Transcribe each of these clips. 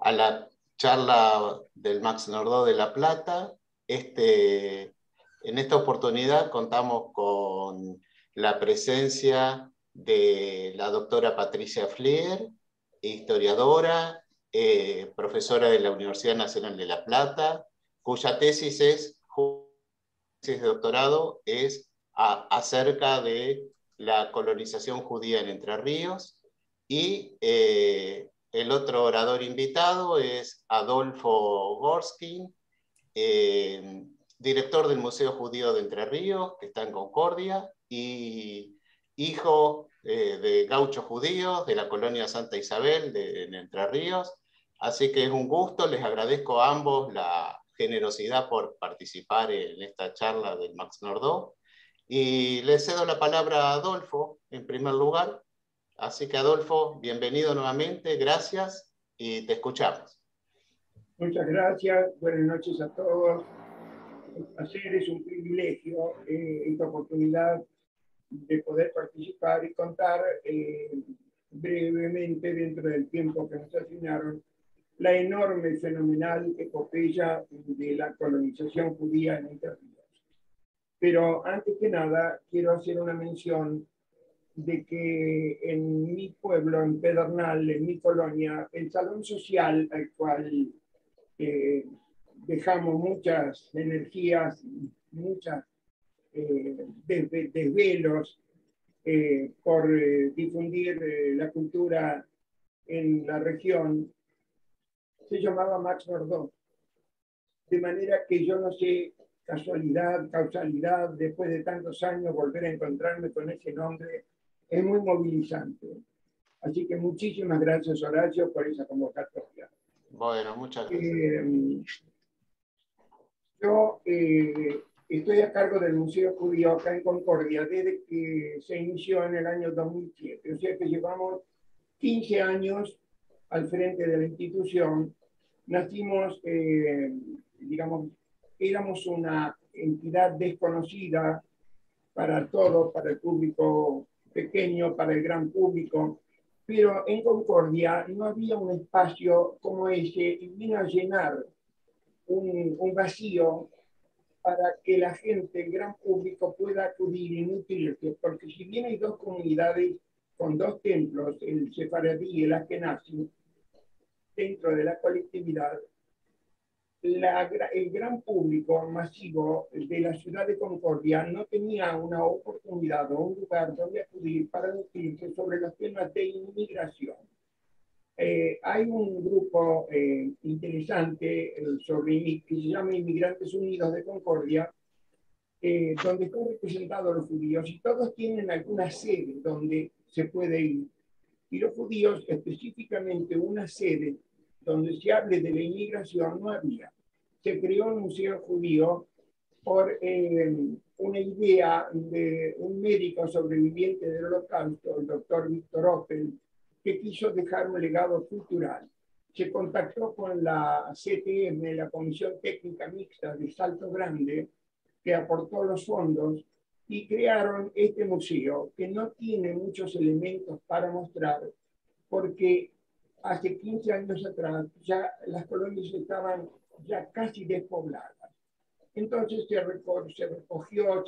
a la charla del Max Nordau de La Plata. En esta oportunidad contamos con la presencia de la doctora Patricia Flier, historiadora, profesora de la Universidad Nacional de La Plata, cuya tesis de doctorado es acerca de la colonización judía en Entre Ríos, y el otro orador invitado es Adolfo Gorski, director del Museo Judío de Entre Ríos, que está en Concordia, y hijo de gauchos judíos de la colonia Santa Isabel en Entre Ríos. Así que es un gusto, les agradezco a ambos la generosidad por participar en esta charla del Max Nordau. Y le cedo la palabra a Adolfo, en primer lugar. Así que Adolfo, bienvenido nuevamente, gracias, y te escuchamos. Muchas gracias, buenas noches a todos. Un placer, es un privilegio esta oportunidad de poder participar y contar brevemente, dentro del tiempo que nos asignaron, la enorme, fenomenal epopeya de la colonización judía en Entre Ríos. Pero antes que nada, quiero hacer una mención de que en mi pueblo, en Pedernal, en mi colonia, el Salón Social, al cual dejamos muchas energías, muchas desvelos por difundir la cultura en la región, se llamaba Max Nordau. De manera que yo no sé, casualidad, causalidad, después de tantos años volver a encontrarme con ese nombre es muy movilizante. Así que muchísimas gracias, Horacio, por esa convocatoria. Bueno, muchas gracias. Yo estoy a cargo del Museo Judío acá en Concordia desde que se inició en el año 2007. O sea que llevamos 15 años al frente de la institución. Nacimos, digamos, éramos una entidad desconocida para todos, para el público pequeño, para el gran público, pero en Concordia no había un espacio como ese y vino a llenar un vacío para que la gente, el gran público, pueda acudir y nutrirse, porque si bien hay dos comunidades con dos templos, el sefaradí y el askenazí, dentro de la colectividad, el gran público masivo de la ciudad de Concordia no tenía una oportunidad o un lugar donde acudir para nutrirse sobre los temas de inmigración. Hay un grupo interesante que se llama Inmigrantes Unidos de Concordia, donde están representados los judíos y todos tienen alguna sede donde se puede ir. Y los judíos, específicamente una sede donde se hable de la inmigración, no había. Se creó un museo judío por una idea de un médico sobreviviente del Holocausto, el doctor Víctor Oppel, que quiso dejar un legado cultural. Se contactó con la CTM, la Comisión Técnica Mixta de Salto Grande, que aportó los fondos y crearon este museo, que no tiene muchos elementos para mostrar, porque hace 15 años atrás ya las colonias estaban ya casi despobladas. Entonces se recogió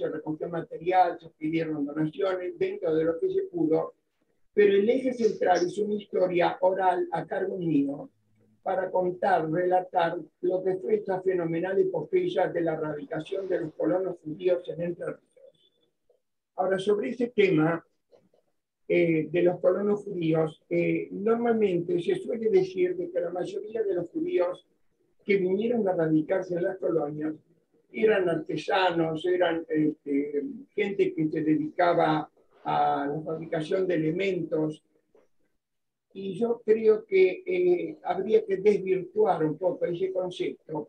material, se pidieron donaciones dentro de lo que se pudo, pero el eje central es una historia oral a cargo mío para contar, relatar lo que fue esta fenomenal epopeya de la erradicación de los colonos judíos en Entre Ríos. Ahora, sobre ese tema de los colonos judíos, normalmente se suele decir que la mayoría de los judíos que vinieron a radicarse en las colonias eran artesanos, eran gente que se dedicaba a la fabricación de elementos, y yo creo que habría que desvirtuar un poco ese concepto,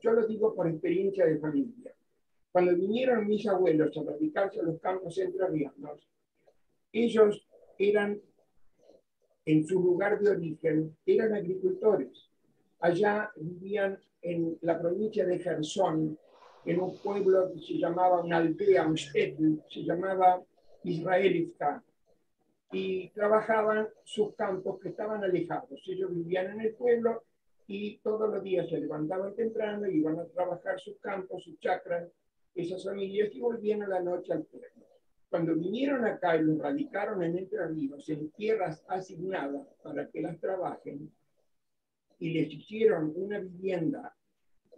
yo lo digo por experiencia de familia. Cuando vinieron mis abuelos a radicarse a los campos entrerrianos, ellos eran, en su lugar de origen, eran agricultores. Allá vivían en la provincia de Gersón, en un pueblo que se llamaba, una aldea, un shtetl, se llamaba Israelita. y trabajaban sus campos que estaban alejados. Ellos vivían en el pueblo y todos los días se levantaban temprano y iban a trabajar sus campos, sus chacras, esas familias, y volvían a la noche al pueblo. Cuando vinieron acá y los radicaron en Entre Ríos, en tierras asignadas para que las trabajen, y les hicieron una vivienda,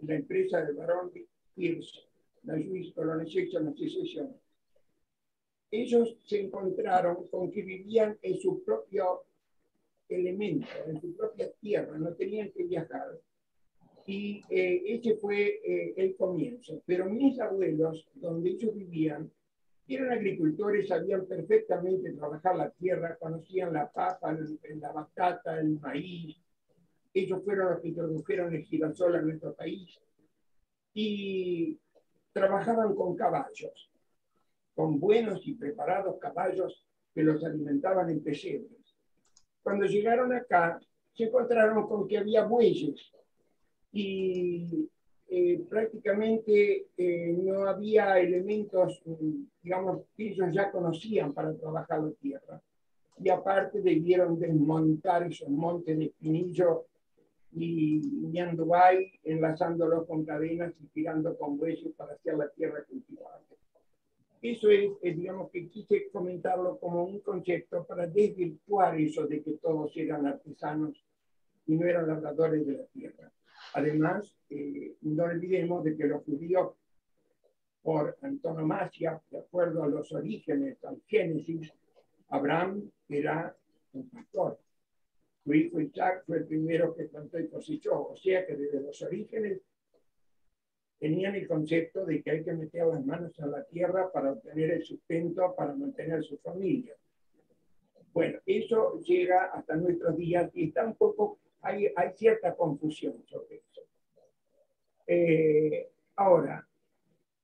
la empresa de Barón Hirsch, la Jewish Colonization Association, ellos se encontraron con que vivían en su propio elemento, en su propia tierra, no tenían que viajar. Y ese fue el comienzo. Pero mis abuelos, donde ellos vivían, eran agricultores, sabían perfectamente trabajar la tierra, conocían la papa, la batata, el maíz. Ellos fueron los que introdujeron el girasol a nuestro país. Y trabajaban con caballos, con buenos y preparados caballos que los alimentaban en pesebres. Cuando llegaron acá, se encontraron con que había bueyes y prácticamente no había elementos, digamos, que ellos ya conocían para trabajar la tierra. Y aparte debieron desmontar esos montes de espinillo y andubay, enlazándolos con cadenas y tirando con bueyes para hacer la tierra cultivable. Eso es, digamos, que quise comentarlo como un concepto para desvirtuar eso de que todos eran artesanos y no eran labradores de la tierra. Además, no olvidemos de que los judíos, por antonomasia, de acuerdo a los orígenes, al Génesis, Abraham era un pastor. Su hijo Isaac fue el primero que plantó y cosechó. O sea que desde los orígenes tenían el concepto de que hay que meter las manos en la tierra para obtener el sustento, para mantener su familia. Bueno, eso llega hasta nuestros días y está un poco, hay cierta confusión sobre eso. Ahora,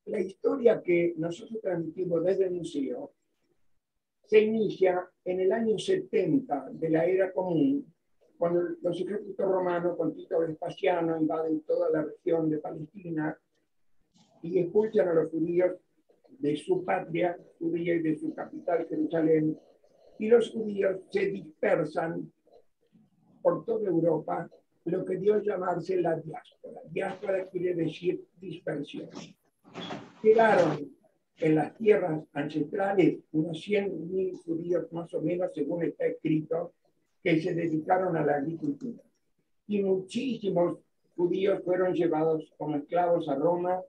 la historia que nosotros transmitimos desde el museo se inicia en el año 70 de la era común, cuando los ejércitos romanos con Tito Vespasiano invaden toda la región de Palestina y expulsan a los judíos de su patria judía y de su capital, Jerusalén, y los judíos se dispersan por toda Europa, lo que dio a llamarse la diáspora. Diáspora quiere decir dispersión. Quedaron en las tierras ancestrales unos 100.000 judíos más o menos, según está escrito, que se dedicaron a la agricultura. Y muchísimos judíos fueron llevados como esclavos a Roma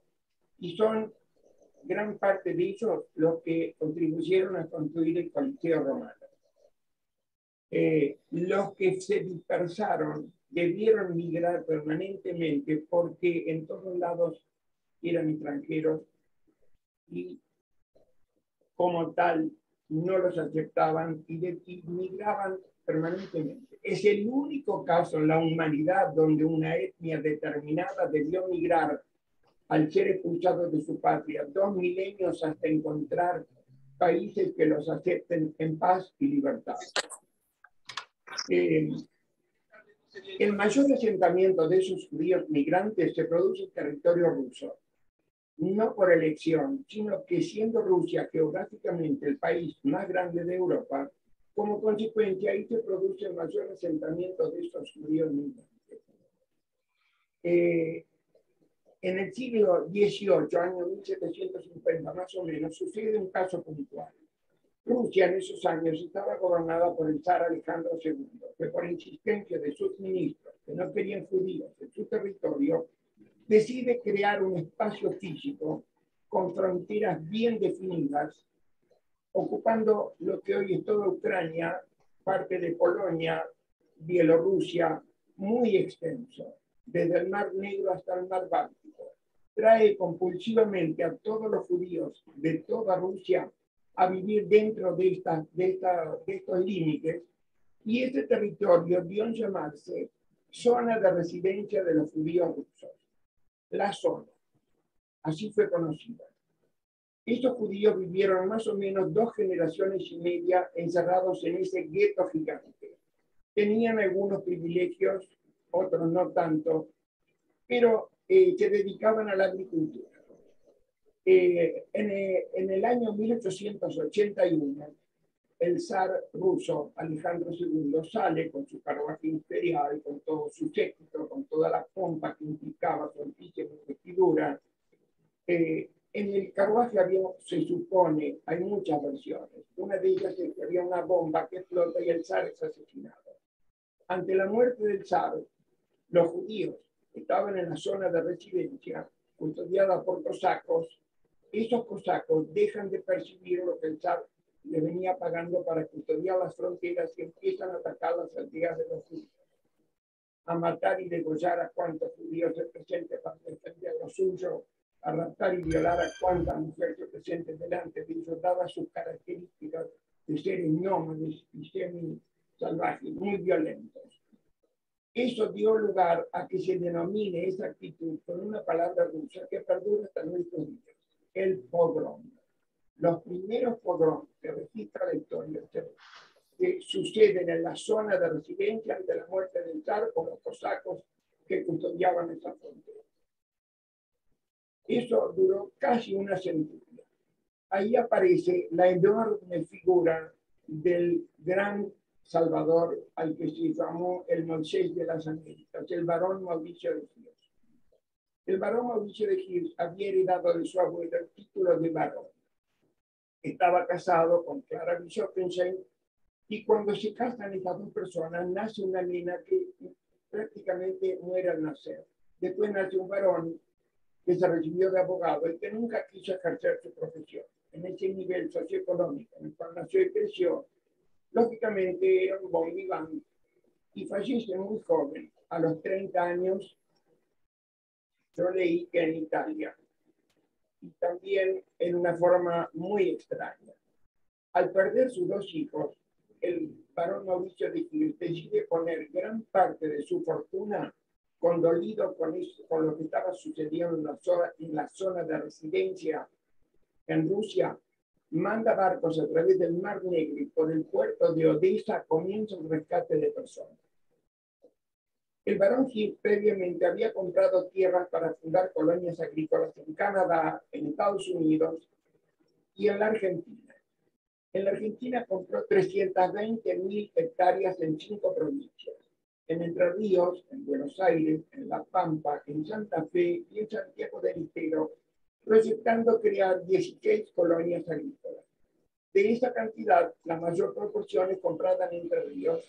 y son gran parte de ellos los que contribuyeron a construir el Coliseo romano. Los que se dispersaron debieron migrar permanentemente porque en todos lados eran extranjeros y como tal no los aceptaban y migraban permanentemente. Es el único caso en la humanidad donde una etnia determinada debió migrar al ser expulsado de su patria 2 milenios hasta encontrar países que los acepten en paz y libertad. El mayor asentamiento de esos judíos migrantes se produce en territorio ruso, no por elección, sino que siendo Rusia geográficamente el país más grande de Europa, como consecuencia ahí se produce el mayor asentamiento de esos judíos migrantes. En el siglo XVIII, año 1750 más o menos, sucede un caso puntual. Rusia en esos años estaba gobernada por el zar Alejandro II, que por insistencia de sus ministros, que no querían judíos en su territorio, decide crear un espacio físico con fronteras bien definidas, ocupando lo que hoy es toda Ucrania, parte de Polonia, Bielorrusia, muy extenso, desde el Mar Negro hasta el Mar Báltico. Trae compulsivamente a todos los judíos de toda Rusia a vivir dentro de estos límites, y este territorio dio en llamarse zona de residencia de los judíos rusos. La zona, así fue conocida. Estos judíos vivieron más o menos 2 generaciones y media encerrados en ese gueto gigante. Tenían algunos privilegios, otros no tanto, pero se dedicaban a la agricultura. En el año 1881, el zar ruso Alejandro II sale con su carruaje imperial, con todo su séquito, con toda la pompa que implicaba su antigua investidura. En el carruaje había, se supone, hay muchas versiones. Una de ellas es que había una bomba que explota y el zar es asesinado. Ante la muerte del zar, los judíos estaban en la zona de residencia, custodiada por cosacos. Esos cosacos dejan de percibir lo que el zar les venía pagando para custodiar las fronteras y empiezan a atacar las aldeas de los judíos, a matar y degollar a cuantos judíos se presenten para defender lo suyo, a raptar y violar a cuantas mujeres se presenten delante de ellos, dadas sus características de seres nómades y semi-salvajes, muy violentos. Eso dio lugar a que se denomine esa actitud con una palabra rusa que perdura hasta nuestros días, el pogrom. Los primeros pogroms que registra la historia que suceden en la zona de residencia ante la muerte del zar o los cosacos que custodiaban esa frontera. Eso duró casi una centuria. Ahí aparece la enorme figura del gran Salvador al que se llamó el Moisés de las Américas, el Barón Mauricio de Hirsch. El Barón Mauricio de Hirsch había heredado de su abuelo el título de barón. Estaba casado con Clara Bischoffenstein y cuando se casan estas dos personas nace una nena que prácticamente muere al nacer. Después nace un varón que se recibió de abogado y que nunca quiso ejercer su profesión. En ese nivel socioeconómico en el cual nació y creció, lógicamente era un bon vivant y fallece muy joven, a los 30 años. Yo leí que en Italia, y también en una forma muy extraña. Al perder sus dos hijos, el barón Mauricio de Hirsch decide poner gran parte de su fortuna condolido con lo que estaba sucediendo en la zona de residencia en Rusia, manda barcos a través del Mar Negro y por el puerto de Odessa comienza un rescate de personas. El barón Hirsch previamente había comprado tierras para fundar colonias agrícolas en Canadá, en Estados Unidos y en la Argentina. En la Argentina compró 320.000 hectáreas en 5 provincias. En Entre Ríos, en Buenos Aires, en La Pampa, en Santa Fe y en Santiago del Estero, proyectando crear 16 colonias agrícolas. De esa cantidad, la mayor proporción es comprada en Entre Ríos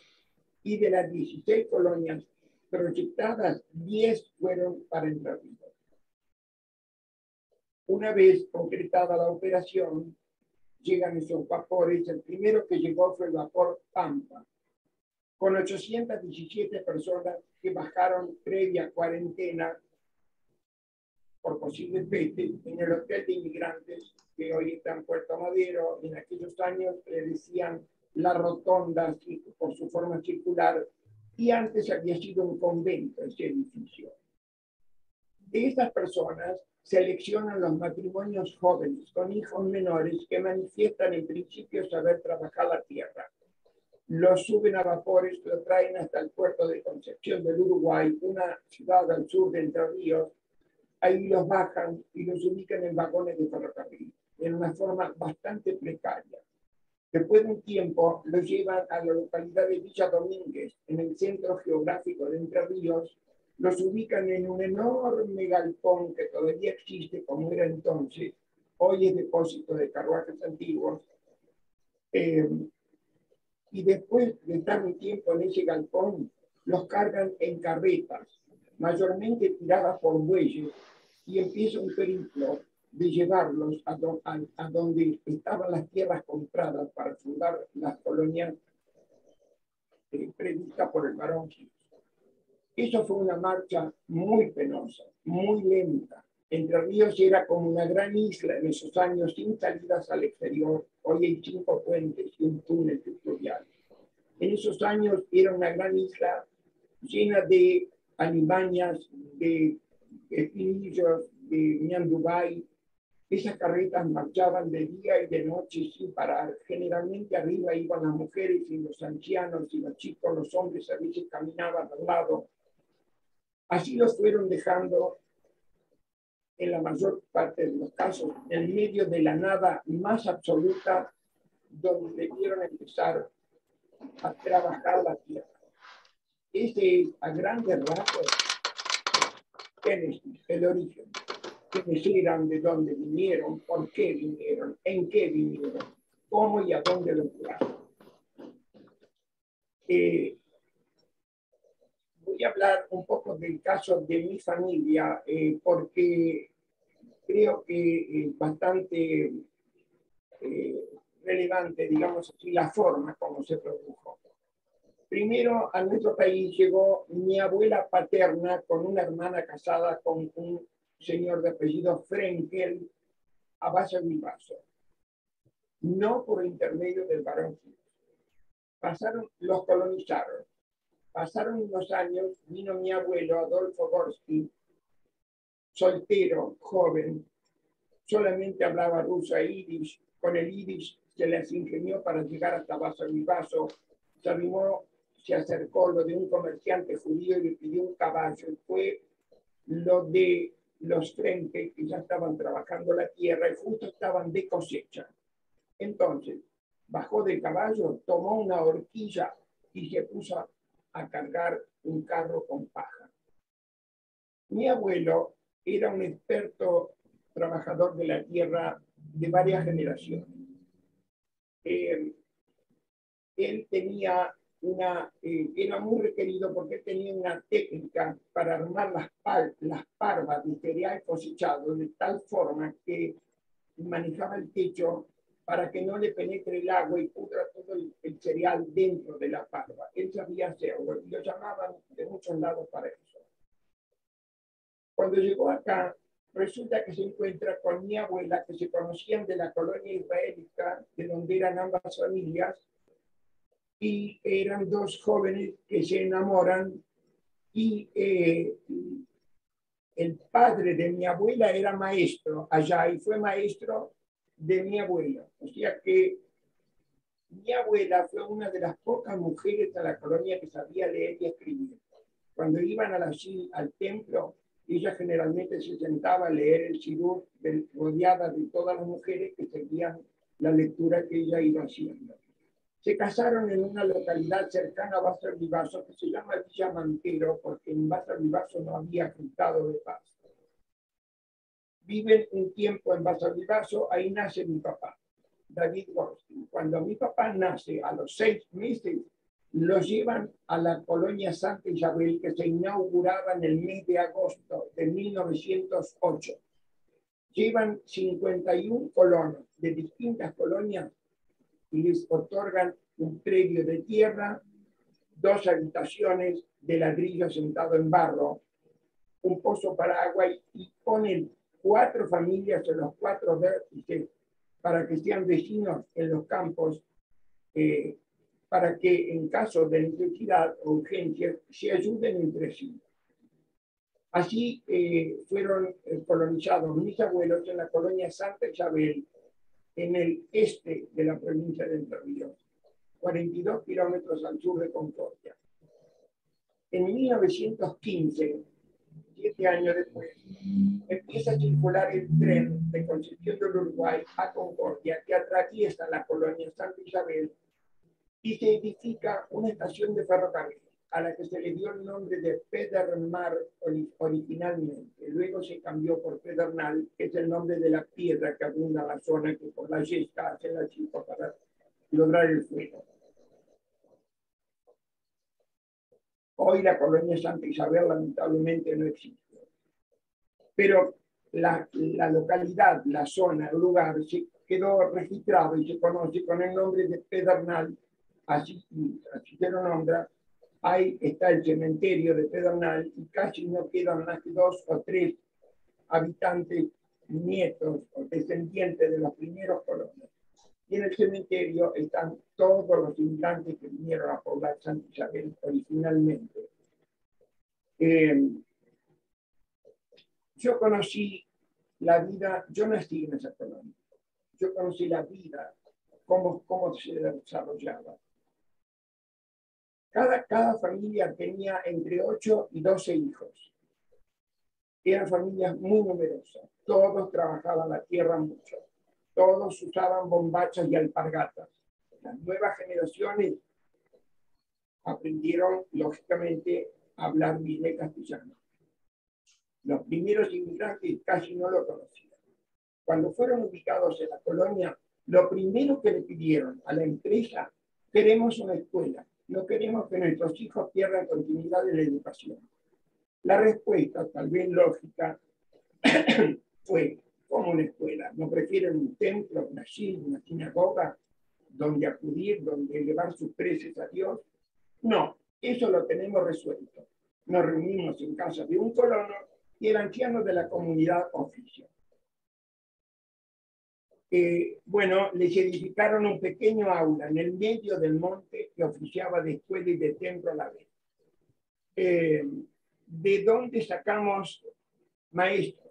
y de las 16 colonias proyectadas, 10 fueron para Entre Ríos. Una vez concretada la operación, llegan esos vapores. El primero que llegó fue el vapor Pampa, con 817 personas que bajaron previa cuarentena por posibles pestes en el hotel de inmigrantes que hoy está en Puerto Madero. En aquellos años le decían la rotonda por su forma circular, y antes había sido un convento ese edificio. De estas personas seleccionan los matrimonios jóvenes con hijos menores que manifiestan en principio saber trabajar la tierra. Los suben a vapores, lo traen hasta el puerto de Concepción del Uruguay, una ciudad al sur de Entre Ríos. Ahí los bajan y los ubican en vagones de ferrocarril, en una forma bastante precaria. Después de un tiempo, lo llevan a la localidad de Villa Domínguez, en el centro geográfico de Entre Ríos. Los ubican en un enorme galpón que todavía existe como era entonces. Hoy es depósito de carruajes antiguos. Y después de estar un tiempo en ese galpón, los cargan en carretas, mayormente tiradas por bueyes, y empieza un periplo de llevarlos a donde estaban las tierras compradas para fundar las colonias previstas por el barón Hirsch. Eso fue una marcha muy penosa, muy lenta. Entre Ríos era como una gran isla en esos años, sin salidas al exterior. Hoy hay 5 puentes y un túnel sectorial. En esos años era una gran isla llena de alimañas, de espinillos, de ñandubay. Esas carretas marchaban de día y de noche sin parar. Generalmente arriba iban las mujeres y los ancianos y los chicos, los hombres a veces caminaban al lado. Así los fueron dejando, en la mayor parte de los casos, en medio de la nada más absoluta, donde debieron empezar a trabajar la tierra. Ese, a grandes rasgos, Génesis, el origen. Que decidieran de dónde vinieron, por qué vinieron, en qué vinieron, cómo y a dónde lo llevaron. Voy a hablar un poco del caso de mi familia, porque creo que es bastante relevante, digamos así, la forma como se produjo. Primero, a nuestro país llegó mi abuela paterna con una hermana casada con un señor de apellido Frenkel a Basavilbaso, no por intermedio del barón. Pasaron, los colonizaron. Pasaron unos años, vino mi abuelo Adolfo Gorski, soltero, joven, solamente hablaba ruso e yiddish. Con el yiddish se les ingenió para llegar hasta Basavilbaso. Se animó, se acercó lo de un comerciante judío y le pidió un caballo. Fue lo de los frentes que ya estaban trabajando la tierra y justo estaban de cosecha. Entonces, bajó del caballo, tomó una horquilla y se puso a cargar un carro con paja. Mi abuelo era un experto trabajador de la tierra de varias generaciones. Él tenía una, era muy requerido porque tenía una técnica para armar las parvas de cereal cosechado de tal forma que manejaba el techo para que no le penetre el agua y pudra todo el cereal dentro de la parva. Él sabía hacerlo y lo llamaban de muchos lados para eso. Cuando llegó acá, resulta que se encuentra con mi abuela, que se conocían de la colonia israelita, de donde eran ambas familias, y eran dos jóvenes que se enamoran y el padre de mi abuela era maestro allá y fue maestro de mi abuela. O sea que mi abuela fue una de las pocas mujeres de la colonia que sabía leer y escribir. Cuando iban a al templo, ella generalmente se sentaba a leer el Sidur, rodeada de todas las mujeres que seguían la lectura que ella iba haciendo. Se casaron en una localidad cercana a Basavilbaso que se llama Villa Mantero, porque en Basavilbaso no había juntado de paz. Viven un tiempo en Basavilbaso, ahí nace mi papá, David Gorski. Cuando mi papá nace, a los 6 meses, lo llevan a la colonia Santa Isabel, que se inauguraba en el mes de agosto de 1908. Llevan 51 colonos de distintas colonias y les otorgan un predio de tierra, 2 habitaciones de ladrillo sentado en barro, un pozo para agua y ponen 4 familias en los 4 vértices para que sean vecinos en los campos, para que en caso de necesidad o urgencia se ayuden entre sí. Así fueron colonizados mis abuelos en la colonia Santa Isabel, en el este de la provincia de Entre Ríos, 42 kilómetros al sur de Concordia. En 1915, 7 años después, empieza a circular el tren de Concepción del Uruguay a Concordia, que atraviesa la colonia Santa Isabel y se edifica una estación de ferrocarril, a la que se le dio el nombre de Pedernal originalmente. Luego se cambió por Pedernal, que es el nombre de la piedra que abunda la zona, que por la yesca hace la chica para lograr el fuego. Hoy la colonia Santa Isabel lamentablemente no existe. Pero la localidad, la zona, el lugar, se quedó registrado y se conoce con el nombre de Pedernal, así se lo nombra. Ahí está el cementerio de Pedernal y casi no quedan más que 2 o 3 habitantes, nietos o descendientes de los primeros colonos. Y en el cementerio están todos los inmigrantes que vinieron a poblar Santa Isabel originalmente. Yo conocí la vida, yo nací en esa colonia, yo conocí la vida, cómo se desarrollaba. Cada familia tenía entre 8 y 12 hijos. Eran familias muy numerosas. Todos trabajaban la tierra mucho. Todos usaban bombachas y alpargatas. las nuevas generaciones aprendieron, lógicamente, a hablar bien el castellano. Los primeros inmigrantes casi no lo conocían. Cuando fueron ubicados en la colonia, lo primero que le pidieron a la empresa, queremos una escuela, no queremos que nuestros hijos pierdan continuidad de la educación. La respuesta, tal vez lógica, fue, ¿cómo una escuela? ¿No prefieren un templo, una sinagoga, donde acudir, donde elevar sus preces a Dios? No, eso lo tenemos resuelto. Nos reunimos en casa de un colono y el anciano de la comunidad ofició. Bueno, les edificaron un pequeño aula en el medio del monte que oficiaba de escuela y de templo a la vez. ¿De dónde sacamos maestros?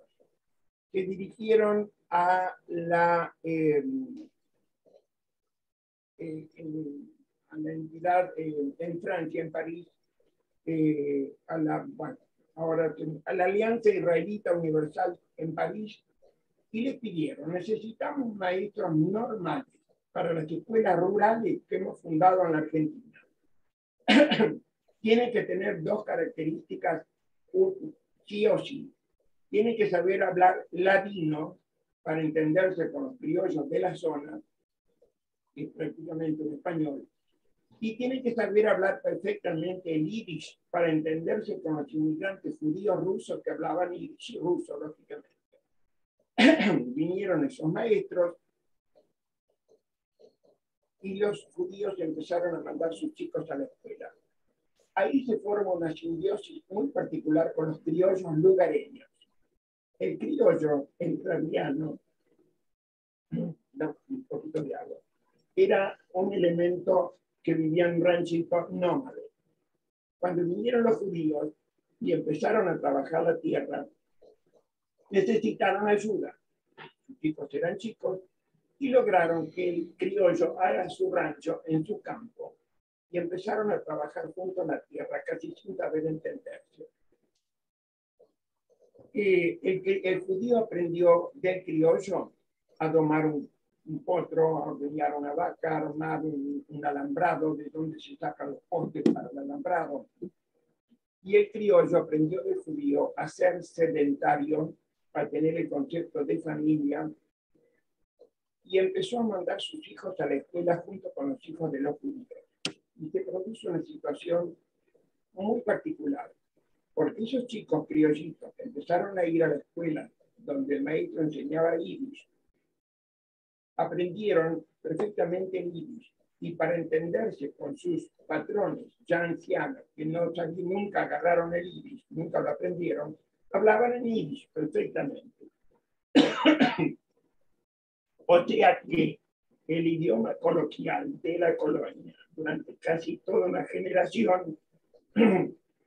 Se dirigieron a la entidad en Francia, en París, a la Alianza Israelita Universal en París, y les pidieron, necesitamos maestros normales para las escuelas rurales que hemos fundado en la Argentina. Tienen que tener dos características, sí o sí. Tienen que saber hablar ladino para entenderse con los criollos de la zona, que es prácticamente un español, y tienen que saber hablar perfectamente el yiddish para entenderse con los inmigrantes judíos rusos que hablaban yiddish y ruso, lógicamente. Vinieron esos maestros y los judíos empezaron a mandar sus chicos a la escuela. Ahí se forma una simbiosis muy particular con los criollos lugareños. El criollo entrerriano, un poquito de agua, era un elemento que vivía en ranchitos nómades. Cuando vinieron los judíos y empezaron a trabajar la tierra, necesitaron ayuda. Sus chicos eran chicos y lograron que el criollo haga su rancho en su campo y empezaron a trabajar junto a la tierra, casi sin saber entenderse. El judío aprendió del criollo a domar un potro, a ordeñar una vaca, a armar un alambrado, de donde se sacan los postes para el alambrado. Y el criollo aprendió del judío a ser sedentario, para tener el concepto de familia, y empezó a mandar sus hijos a la escuela junto con los hijos de los judíos. Y se produjo una situación muy particular, porque esos chicos criollitos que empezaron a ir a la escuela donde el maestro enseñaba yiddish, aprendieron perfectamente el yiddish, y para entenderse con sus patrones ya ancianos, que nunca agarraron el yiddish, nunca lo aprendieron, hablaban en yiddish perfectamente. O sea que el idioma coloquial de la colonia durante casi toda una generación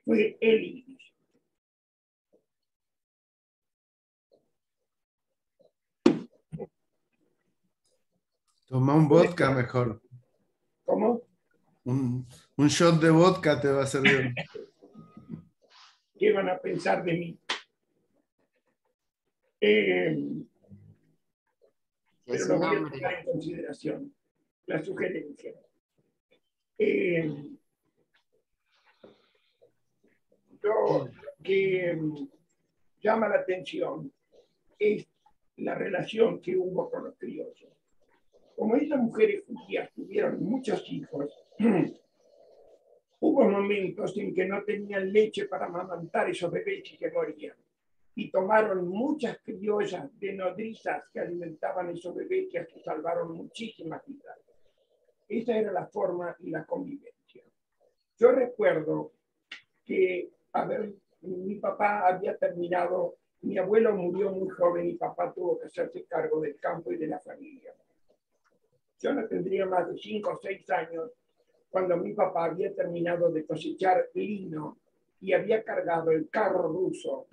fue el yiddish. Toma un vodka mejor. ¿Cómo? Un shot de vodka te va a servir. ¿Qué van a pensar de mí? Pero lo voy a tomar en consideración, la sugerencia. Lo que llama la atención es la relación que hubo con los criollos. Como esas mujeres judías tuvieron muchos hijos, hubo momentos en que no tenían leche para amamantar esos bebés y que morían. Y tomaron muchas criollas de nodrizas que alimentaban esos bebés, que salvaron muchísimas vidas. Esa era la forma y la convivencia. Yo recuerdo que, mi papá había terminado, mi abuelo murió muy joven y papá tuvo que hacerse cargo del campo y de la familia. Yo no tendría más de 5 o 6 años cuando mi papá había terminado de cosechar lino y había cargado el carro ruso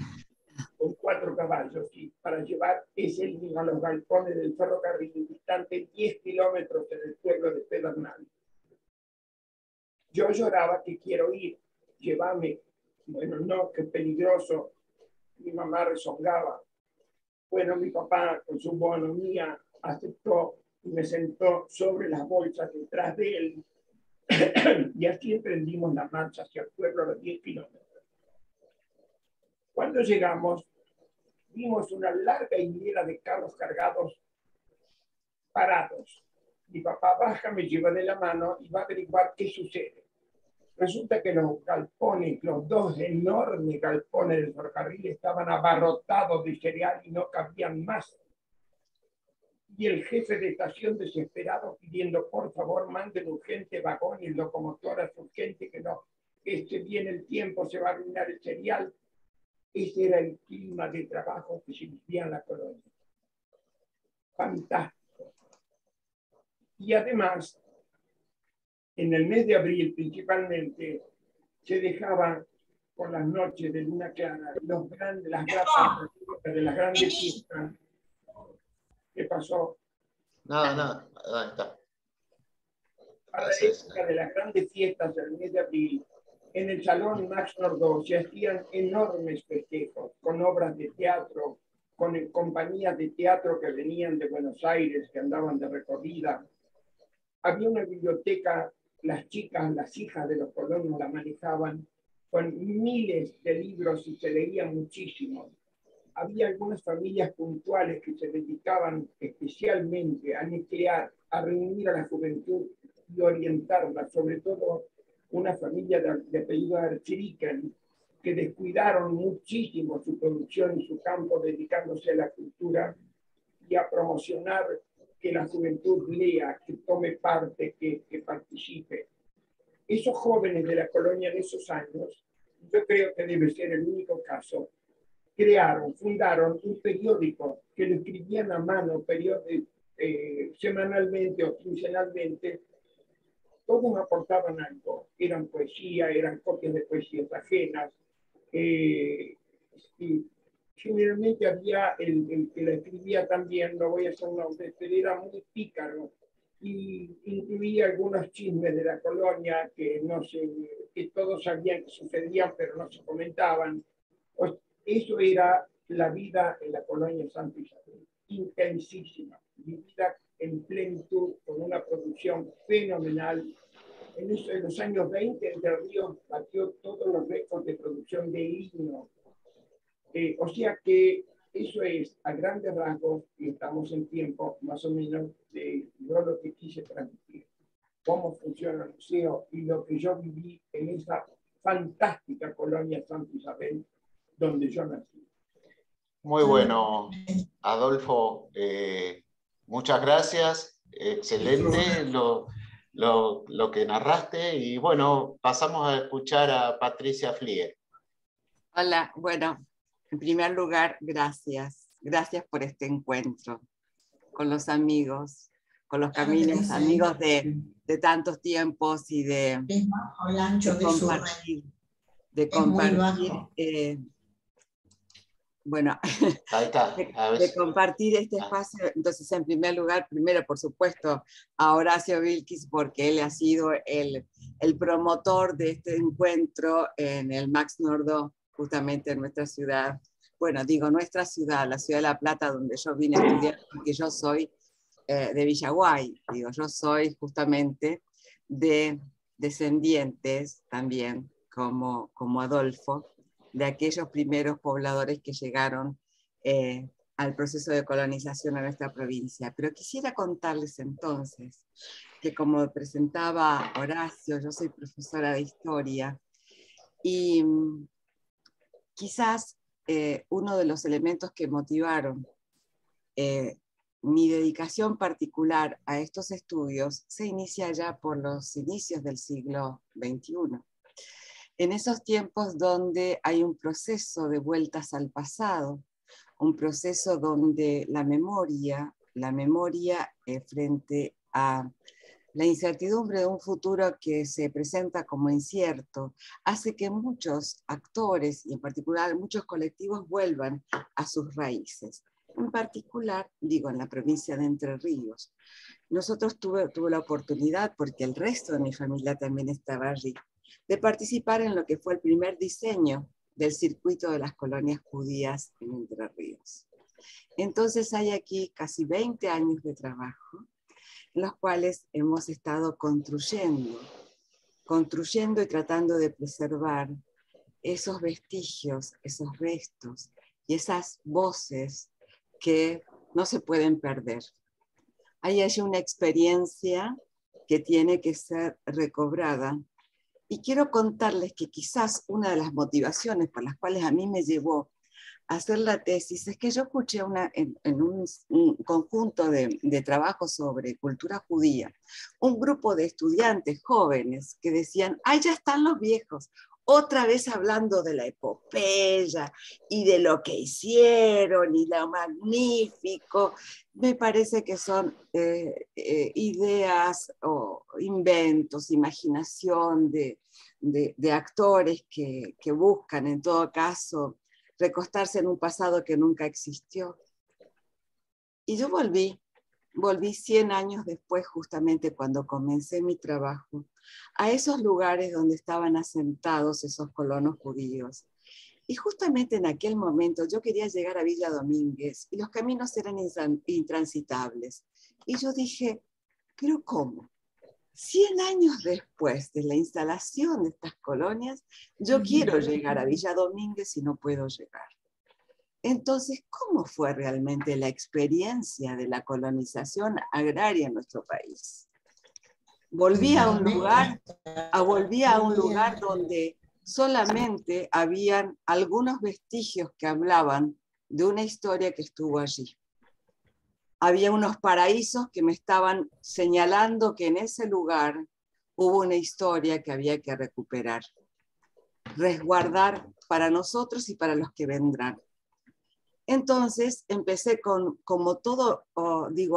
con 4 caballos y para llevar ese lino a los galpones del ferrocarril distante 10 kilómetros del pueblo de Pedernal. Yo lloraba que quiero ir, llévame. Bueno, no, que es peligroso. Mi mamá rezongaba. Bueno, mi papá con su bonomía aceptó y me sentó sobre las bolsas detrás de él, y así emprendimos la marcha hacia el pueblo a los 10 kilómetros. Cuando llegamos, vimos una larga hilera de carros cargados parados. Mi papá baja, me lleva de la mano y va a averiguar qué sucede. Resulta que los galpones, los dos enormes galpones del ferrocarril estaban abarrotados de cereal y no cabían más. Y el jefe de estación desesperado pidiendo, por favor, manden urgente vagones, locomotoras, urgente, que no, este viene el tiempo, se va a arruinar el cereal. Ese era el clima de trabajo que se vivía en la colonia. Fantástico. Y además, en el mes de abril principalmente, se dejaban por las noches de luna clara los grandes, las grandes fiestas. ¿Qué pasó? Nada, está. Para la época de las grandes fiestas del mes de abril, en el Salón Max Nordau se hacían enormes festejos con obras de teatro, con compañías de teatro que venían de Buenos Aires, que andaban de recorrida. Había una biblioteca, las chicas, las hijas de los colonos la manejaban, con miles de libros y se leía muchísimo. Había algunas familias puntuales que se dedicaban especialmente a nuclear, a reunir a la juventud y orientarla, sobre todo una familia de apellido Archirican, que descuidaron muchísimo su producción y su campo dedicándose a la cultura y a promocionar que la juventud lea, que tome parte, que participe. Esos jóvenes de la colonia de esos años, yo creo que debe ser el único caso, crearon, fundaron un periódico que lo escribían a mano semanalmente o quincenalmente. Todos aportaban algo, eran poesía, eran copias de poesías ajenas. Y generalmente había el que la escribía también, no voy a hacer nombres, pero era muy pícaro y incluía algunos chismes de la colonia que todos sabían que sucedían pero no se comentaban. Eso era la vida en la colonia de Santa Isabel, intensísima, vivida en plenitud, con una producción fenomenal. En los años 20, Entre Ríos batió todos los récords de producción de himno. O sea que eso es, a grandes rasgos, y estamos en tiempo, más o menos, de lo que quise transmitir. Cómo funciona el museo y lo que yo viví en esa fantástica colonia Santa Isabel, donde yo nací. Muy bueno, Adolfo. Muchas gracias, excelente lo que narraste, y bueno, pasamos a escuchar a Patricia Flier. Hola, bueno, en primer lugar, gracias por este encuentro con los amigos, con los caminos, amigos de tantos tiempos y de compartir bueno, de compartir este espacio. Entonces, en primer lugar, primero, por supuesto, a Horacio Vilkis, porque él ha sido el promotor de este encuentro en el Max Nordau, justamente en nuestra ciudad. Bueno, digo nuestra ciudad, la ciudad de La Plata, donde yo vine a estudiar, porque yo soy de Villaguay. Digo, yo soy justamente de descendientes también, como Adolfo, de aquellos primeros pobladores que llegaron al proceso de colonización a nuestra provincia. Pero quisiera contarles entonces que, como presentaba Horacio, yo soy profesora de historia, y quizás uno de los elementos que motivaron mi dedicación particular a estos estudios se inicia ya por los inicios del siglo XXI. En esos tiempos donde hay un proceso de vueltas al pasado, un proceso donde la memoria frente a la incertidumbre de un futuro que se presenta como incierto, hace que muchos actores y en particular muchos colectivos vuelvan a sus raíces. En particular, digo, en la provincia de Entre Ríos. Nosotros tuve la oportunidad, porque el resto de mi familia también estaba allí, de participar en lo que fue el primer diseño del circuito de las colonias judías en Entre Ríos. Entonces hay aquí casi 20 años de trabajo los cuales hemos estado construyendo y tratando de preservar esos vestigios, esos restos y esas voces que no se pueden perder. Ahí hay una experiencia que tiene que ser recobrada. Y quiero contarles que quizás una de las motivaciones por las cuales a mí me llevó a hacer la tesis es que yo escuché en un conjunto de trabajos sobre cultura judía, un grupo de estudiantes jóvenes que decían, ¡ay, ya están los viejos! Otra vez hablando de la epopeya y de lo que hicieron y lo magnífico. Me parece que son ideas o inventos, imaginación de actores que buscan en todo caso recostarse en un pasado que nunca existió. Y yo volví 100 años después, justamente cuando comencé mi trabajo, a esos lugares donde estaban asentados esos colonos judíos. Y justamente en aquel momento yo quería llegar a Villa Domínguez y los caminos eran intransitables. Y yo dije, ¿pero cómo? 100 años después de la instalación de estas colonias, yo quiero llegar a Villa Domínguez y no puedo llegar. Entonces, ¿cómo fue realmente la experiencia de la colonización agraria en nuestro país? Volví a un lugar donde solamente habían algunos vestigios que hablaban de una historia que estuvo allí. Había unos paraísos que me estaban señalando que en ese lugar hubo una historia que había que recuperar, resguardar para nosotros y para los que vendrán. Entonces empecé como todo,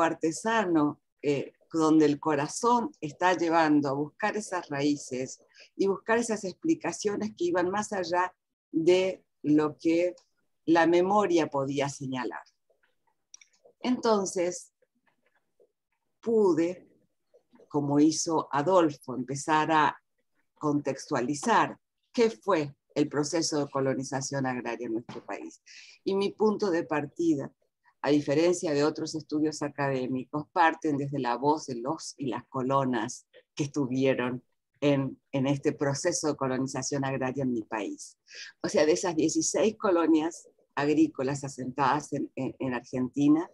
artesano, donde el corazón está llevando a buscar esas raíces y buscar esas explicaciones que iban más allá de lo que la memoria podía señalar. Entonces pude, como hizo Adolfo, empezar a contextualizar qué fue el proceso de colonización agraria en nuestro país. Y mi punto de partida, a diferencia de otros estudios académicos, parten desde la voz de los y las colonas que estuvieron en este proceso de colonización agraria en mi país. O sea, de esas 16 colonias agrícolas asentadas en Argentina,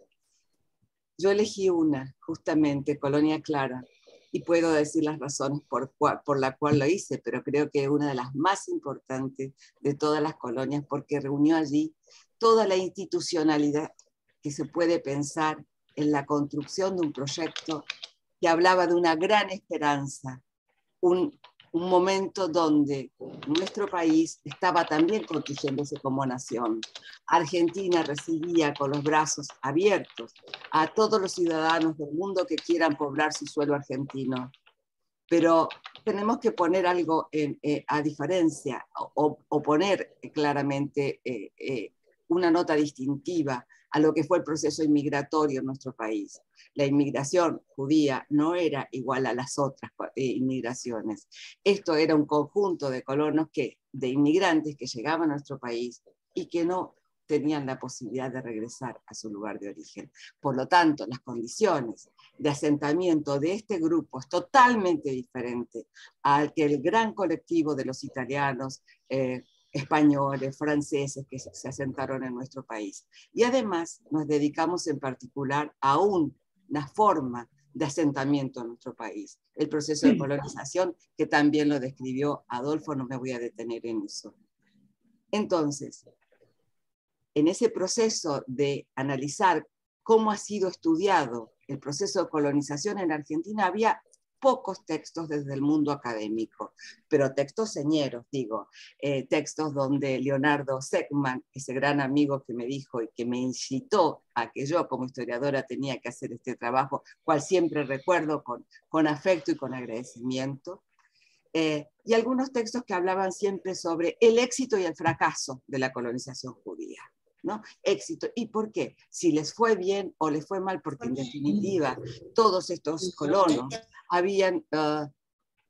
yo elegí una, justamente Colonia Clara, y puedo decir las razones por la cual lo hice, pero creo que es una de las más importantes de todas las colonias, porque reunió allí toda la institucionalidad que se puede pensar en la construcción de un proyecto que hablaba de una gran esperanza, un momento donde nuestro país estaba también construyéndose como nación. Argentina recibía con los brazos abiertos a todos los ciudadanos del mundo que quieran poblar su suelo argentino. Pero tenemos que poner algo a diferencia o poner claramente una nota distintiva a lo que fue el proceso inmigratorio en nuestro país. La inmigración judía no era igual a las otras inmigraciones. Esto era un conjunto de colonos, de inmigrantes que llegaban a nuestro país y que no tenían la posibilidad de regresar a su lugar de origen. Por lo tanto, las condiciones de asentamiento de este grupo es totalmente diferente al que el gran colectivo de los italianos, españoles, franceses que se asentaron en nuestro país. Y además nos dedicamos en particular a una forma de asentamiento en nuestro país, el proceso de colonización, que también lo describió Adolfo, no me voy a detener en eso. Entonces, en ese proceso de analizar cómo ha sido estudiado el proceso de colonización en Argentina, había pocos textos desde el mundo académico, pero textos señeros, textos donde Leonardo Senkman, ese gran amigo que me dijo y que me incitó a que yo como historiadora tenía que hacer este trabajo, cual siempre recuerdo con afecto y con agradecimiento, y algunos textos que hablaban siempre sobre el éxito y el fracaso de la colonización judía. ¿No? Éxito. ¿Y por qué? Si les fue bien o les fue mal, porque en definitiva todos estos colonos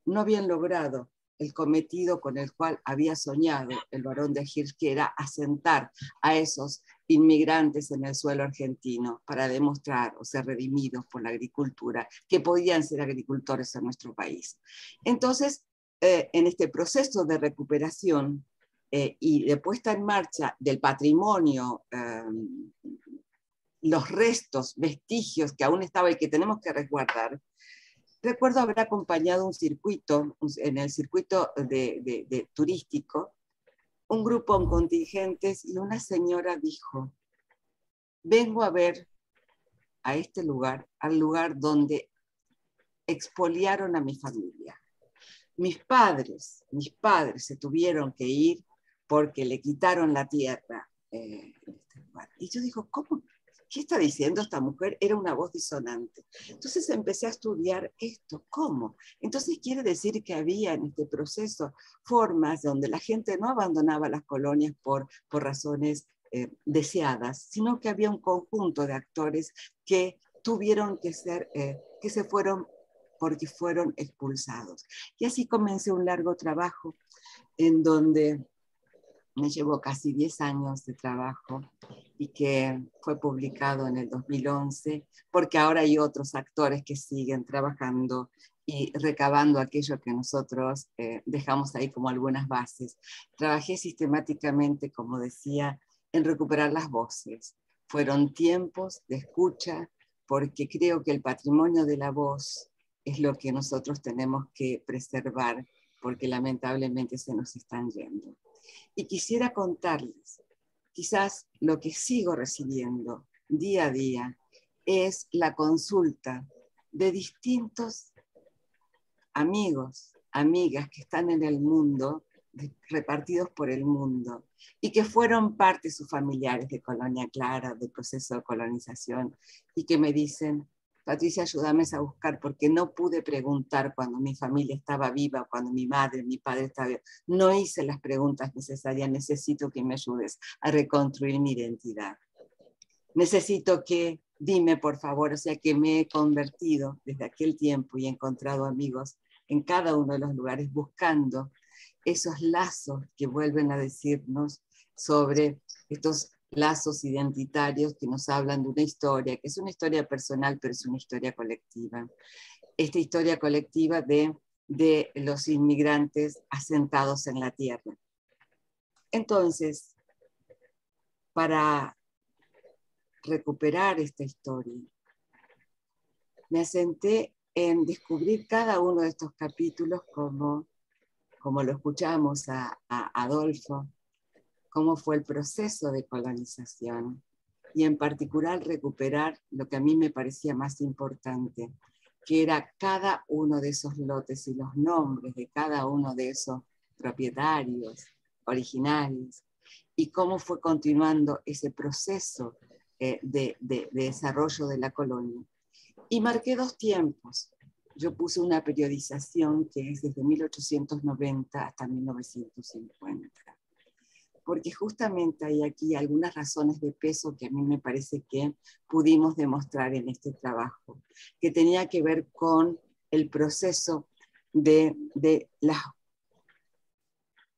no habían logrado el cometido con el cual había soñado el barón de Hirsch, que era asentar a esos inmigrantes en el suelo argentino para demostrar o ser redimidos por la agricultura, que podían ser agricultores en nuestro país. Entonces, en este proceso de recuperación y de puesta en marcha del patrimonio, los restos, vestigios que aún estaba y que tenemos que resguardar, recuerdo haber acompañado un circuito, en el circuito de turístico, un grupo en contingentes, y una señora dijo: vengo a ver a este lugar, al lugar donde expoliaron a mi familia. Mis padres se tuvieron que ir porque le quitaron la tierra. Y yo digo, ¿cómo? ¿Qué está diciendo esta mujer? Era una voz disonante. Entonces empecé a estudiar esto. ¿Cómo? Entonces quiere decir que había en este proceso formas donde la gente no abandonaba las colonias por razones deseadas, sino que había un conjunto de actores que tuvieron que ser, que se fueron porque fueron expulsados. Y así comencé un largo trabajo en donde me llevó casi 10 años de trabajo y que fue publicado en el 2011, porque ahora hay otros actores que siguen trabajando y recabando aquello que nosotros dejamos ahí como algunas bases. Trabajé sistemáticamente, como decía, en recuperar las voces. Fueron tiempos de escucha, porque creo que el patrimonio de la voz es lo que nosotros tenemos que preservar, porque lamentablemente se nos están yendo. Y quisiera contarles, quizás lo que sigo recibiendo día a día es la consulta de distintos amigos, amigas que están en el mundo, repartidos por el mundo, y que fueron parte de sus familiares de Colonia Clara, del proceso de colonización, y que me dicen: Patricia, ayúdame a buscar, porque no pude preguntar cuando mi familia estaba viva, cuando mi madre, mi padre estaba vivo. No hice las preguntas necesarias. Necesito que me ayudes a reconstruir mi identidad. Necesito que, dime por favor, o sea que me he convertido desde aquel tiempo y he encontrado amigos en cada uno de los lugares buscando esos lazos que vuelven a decirnos sobre estos lazos identitarios que nos hablan de una historia, que es una historia personal, pero es una historia colectiva. Esta historia colectiva de los inmigrantes asentados en la tierra. Entonces, para recuperar esta historia, me asenté en descubrir cada uno de estos capítulos, como lo escuchamos a Adolfo, cómo fue el proceso de colonización, y en particular recuperar lo que a mí me parecía más importante, que era cada uno de esos lotes y los nombres de cada uno de esos propietarios originarios, y cómo fue continuando ese proceso de desarrollo de la colonia. Y marqué dos tiempos. Yo puse una periodización que es desde 1890 hasta 1950. Porque justamente hay aquí algunas razones de peso que a mí me parece que pudimos demostrar en este trabajo, que tenía que ver con el proceso de las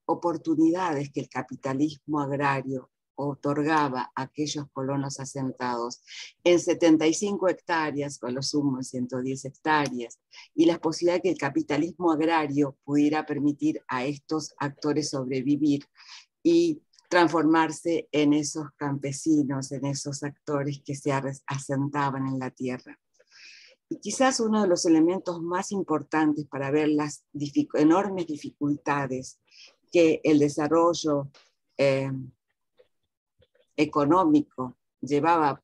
oportunidades que el capitalismo agrario otorgaba a aquellos colonos asentados en 75 hectáreas, con lo sumo en 110 hectáreas, y la posibilidad de que el capitalismo agrario pudiera permitir a estos actores sobrevivir y transformarse en esos campesinos, en esos actores que se asentaban en la tierra. Y quizás uno de los elementos más importantes para ver las enormes dificultades que el desarrollo económico llevaba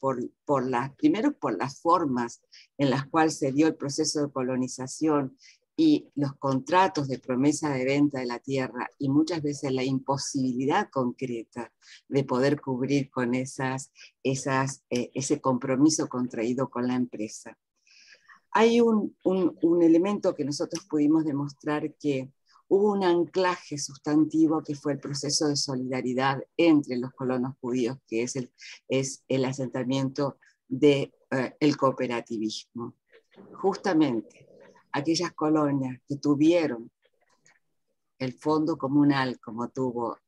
primero por las formas en las cuales se dio el proceso de colonización, y los contratos de promesa de venta de la tierra, y muchas veces la imposibilidad concreta de poder cubrir con ese compromiso contraído con la empresa. Hay un elemento que nosotros pudimos demostrar, que hubo un anclaje sustantivo que fue el proceso de solidaridad entre los colonos judíos, que es el asentamiento del cooperativismo. Justamente aquellas colonias que tuvieron el fondo comunal, como tuvo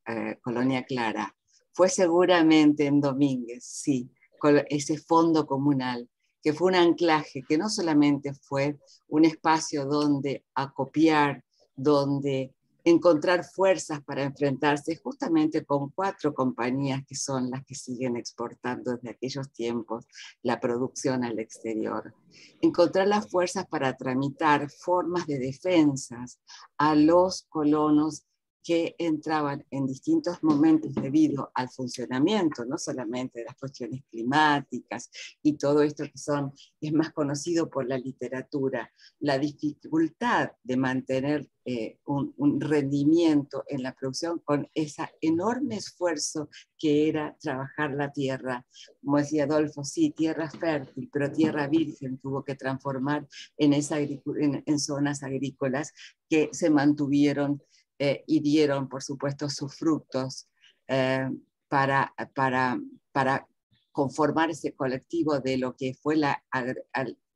Colonia Clara, fue seguramente en Domínguez, sí, con ese fondo comunal, que fue un anclaje, que no solamente fue un espacio donde acopiar, donde encontrar fuerzas para enfrentarse justamente con cuatro compañías que son las que siguen exportando desde aquellos tiempos la producción al exterior. Encontrar las fuerzas para tramitar formas de defensas a los colonos que entraban en distintos momentos debido al funcionamiento, no solamente de las cuestiones climáticas y todo esto que son, es más conocido por la literatura, la dificultad de mantener un rendimiento en la producción con ese enorme esfuerzo que era trabajar la tierra. Como decía Adolfo, sí, tierra fértil, pero tierra virgen tuvo que transformar en zonas agrícolas que se mantuvieron y dieron, por supuesto, sus frutos para conformar ese colectivo de lo que fue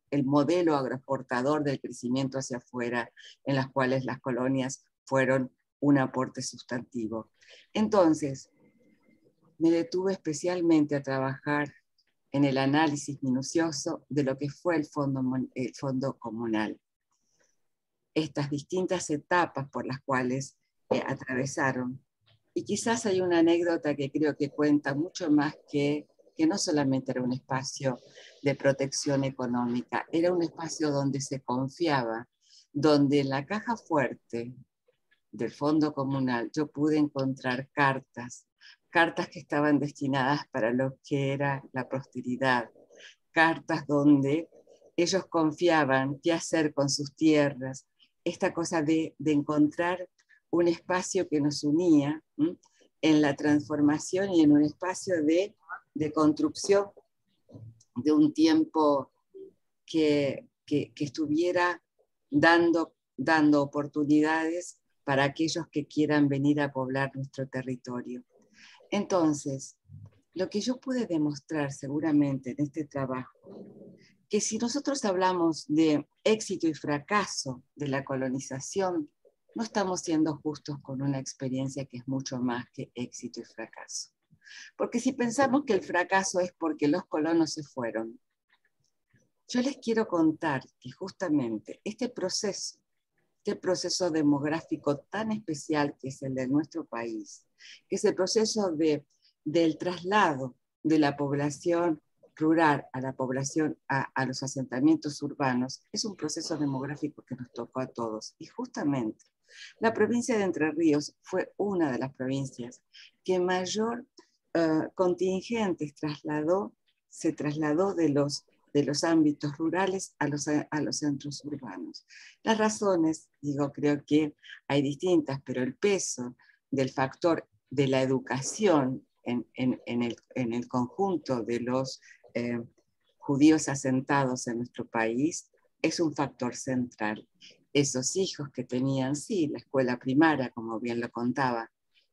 el modelo agroexportador del crecimiento hacia afuera, en las cuales las colonias fueron un aporte sustantivo. Entonces, me detuve especialmente a trabajar en el análisis minucioso de lo que fue el fondo comunal. Estas distintas etapas por las cuales atravesaron. Y quizás hay una anécdota que creo que cuenta mucho más que no solamente era un espacio de protección económica, era un espacio donde se confiaba, donde en la caja fuerte del Fondo Comunal yo pude encontrar cartas que estaban destinadas para lo que era la prosperidad, cartas donde ellos confiaban qué hacer con sus tierras, esta cosa de encontrar un espacio que nos unía en la transformación y en un espacio de construcción de un tiempo que estuviera dando oportunidades para aquellos que quieran venir a poblar nuestro territorio. Entonces, lo que yo pude demostrar seguramente en este trabajo, que si nosotros hablamos de éxito y fracaso de la colonización, no estamos siendo justos con una experiencia que es mucho más que éxito y fracaso. Porque si pensamos que el fracaso es porque los colonos se fueron, yo les quiero contar que justamente este proceso demográfico tan especial que es el de nuestro país, que es el proceso del traslado de la población rural a la población, a los asentamientos urbanos, es un proceso demográfico que nos tocó a todos. Y justamente la provincia de Entre Ríos fue una de las provincias que mayor contingente se trasladó de los ámbitos rurales a los centros urbanos. Las razones, creo que hay distintas, pero el peso del factor de la educación en el conjunto de los judíos asentados en nuestro país es un factor central. Esos hijos que tenían, sí, la escuela primaria, como bien lo contaba,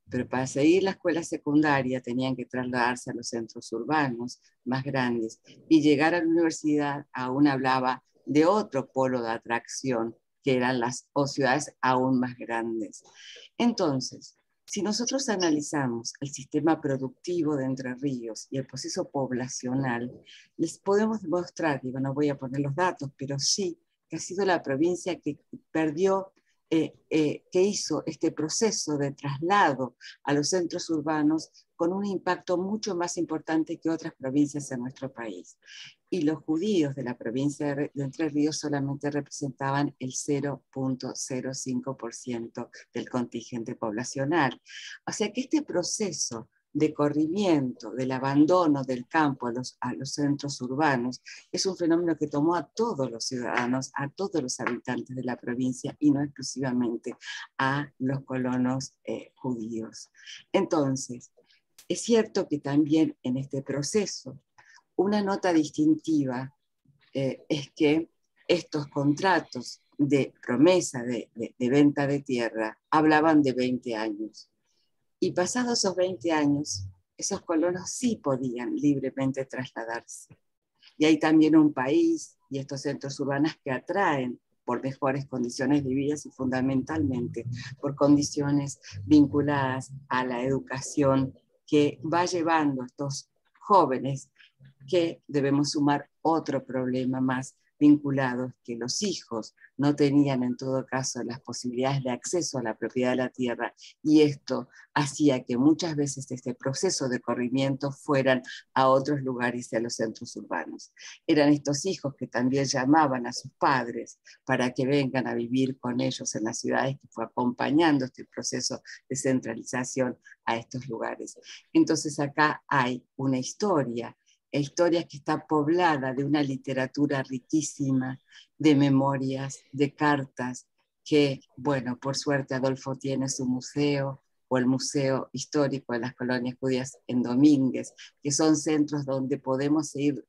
pero para seguir la escuela secundaria tenían que trasladarse a los centros urbanos más grandes y llegar a la universidad. Aún hablaba de otro polo de atracción, que eran las ciudades aún más grandes. Entonces, si nosotros analizamos el sistema productivo de Entre Ríos y el proceso poblacional, les podemos demostrar, no voy a poner los datos, pero sí que ha sido la provincia que perdió, que hizo este proceso de traslado a los centros urbanos con un impacto mucho más importante que otras provincias en nuestro país. Y los judíos de la provincia de Entre Ríos solamente representaban el 0.05% del contingente poblacional. O sea que este proceso de corrimiento, del abandono del campo a los centros urbanos, es un fenómeno que tomó a todos los ciudadanos, a todos los habitantes de la provincia y no exclusivamente a los colonos judíos. Entonces, es cierto que también en este proceso una nota distintiva es que estos contratos de promesa de venta de tierra hablaban de 20 años. Y pasados esos 20 años, esos colonos sí podían libremente trasladarse. Y hay también un país y estos centros urbanos que atraen por mejores condiciones de vida y fundamentalmente por condiciones vinculadas a la educación que va llevando a estos jóvenes, que debemos sumar otro problema más vinculado, que los hijos no tenían en todo caso las posibilidades de acceso a la propiedad de la tierra, y esto hacía que muchas veces este proceso de corrimiento fueran a otros lugares y a los centros urbanos. Eran estos hijos que también llamaban a sus padres para que vengan a vivir con ellos en las ciudades, que fue acompañando este proceso de centralización a estos lugares. Entonces acá hay una historia que está poblada de una literatura riquísima, de memorias, de cartas, que, bueno, por suerte Adolfo tiene su museo, o el Museo Histórico de las Colonias Judías en Domínguez, que son centros donde podemos ir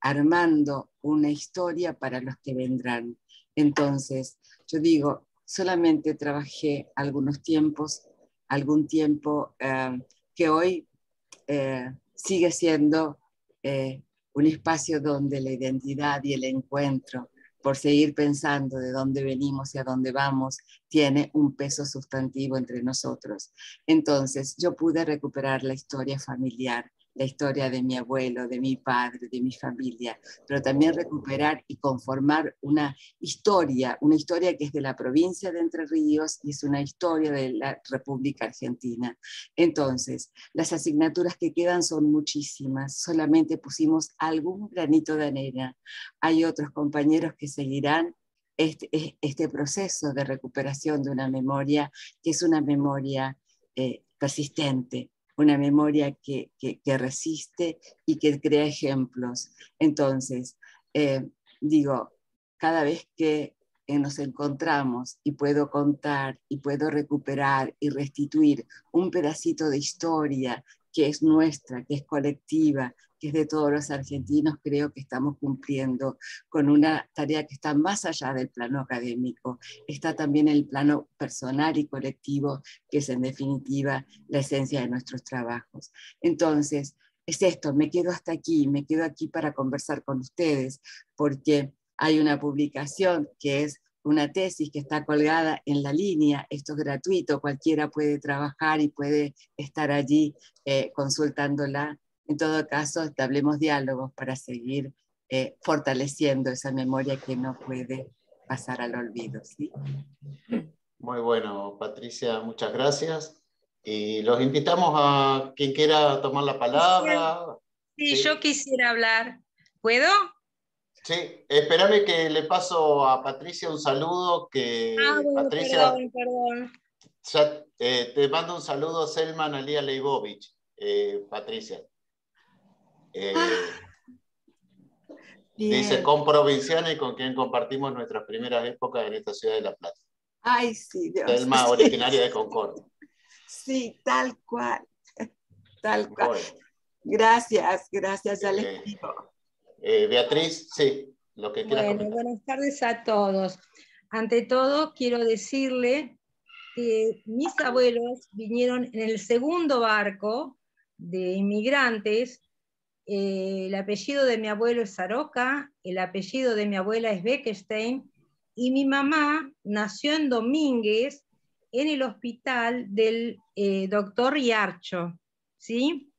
armando una historia para los que vendrán. Entonces, yo digo, solamente trabajé algún tiempo que hoy sigue siendo un espacio donde la identidad y el encuentro, por seguir pensando de dónde venimos y a dónde vamos, tiene un peso sustantivo entre nosotros. Entonces yo pude recuperar la historia familiar, la historia de mi abuelo, de mi padre, de mi familia, pero también recuperar y conformar una historia que es de la provincia de Entre Ríos y es una historia de la República Argentina. Entonces, las asignaturas que quedan son muchísimas, solamente pusimos algún granito de arena. Hay otros compañeros que seguirán este proceso de recuperación de una memoria que es una memoria persistente, una memoria que resiste y que crea ejemplos. Entonces, digo, cada vez que nos encontramos y puedo contar y puedo recuperar y restituir un pedacito de historia que es nuestra, que es colectiva, que es de todos los argentinos, creo que estamos cumpliendo con una tarea que está más allá del plano académico, está también el plano personal y colectivo, que es en definitiva la esencia de nuestros trabajos. Entonces, es esto, me quedo aquí para conversar con ustedes, porque hay una publicación que es una tesis que está colgada en La Línea, esto es gratuito, cualquiera puede trabajar y puede estar allí consultándola. En todo caso, establemos diálogos para seguir fortaleciendo esa memoria que no puede pasar al olvido, ¿sí? Muy bueno, Patricia, muchas gracias. Y los invitamos a quien quiera tomar la palabra. Sí, sí. Yo quisiera hablar. ¿Puedo? Sí, espérame que le paso a Patricia un saludo. Que bueno, Patricia, perdón. Ya, te mando un saludo, Selman Alia Leibovich, Patricia. Dice, con provinciana y con quien compartimos nuestras primeras épocas en esta ciudad de La Plata. Ay, sí, Dios. Selma, originaria de Concordia. Sí, tal cual. Tal cual. Bueno. Gracias, gracias, ya les digo. Beatriz, sí, lo que quieras comentar. Buenas tardes a todos. Ante todo, quiero decirle que mis abuelos vinieron en el segundo barco de inmigrantes. El apellido de mi abuelo es Aroca, el apellido de mi abuela es Beckstein, y mi mamá nació en Domínguez, en el hospital del doctor Riarcho, ¿sí?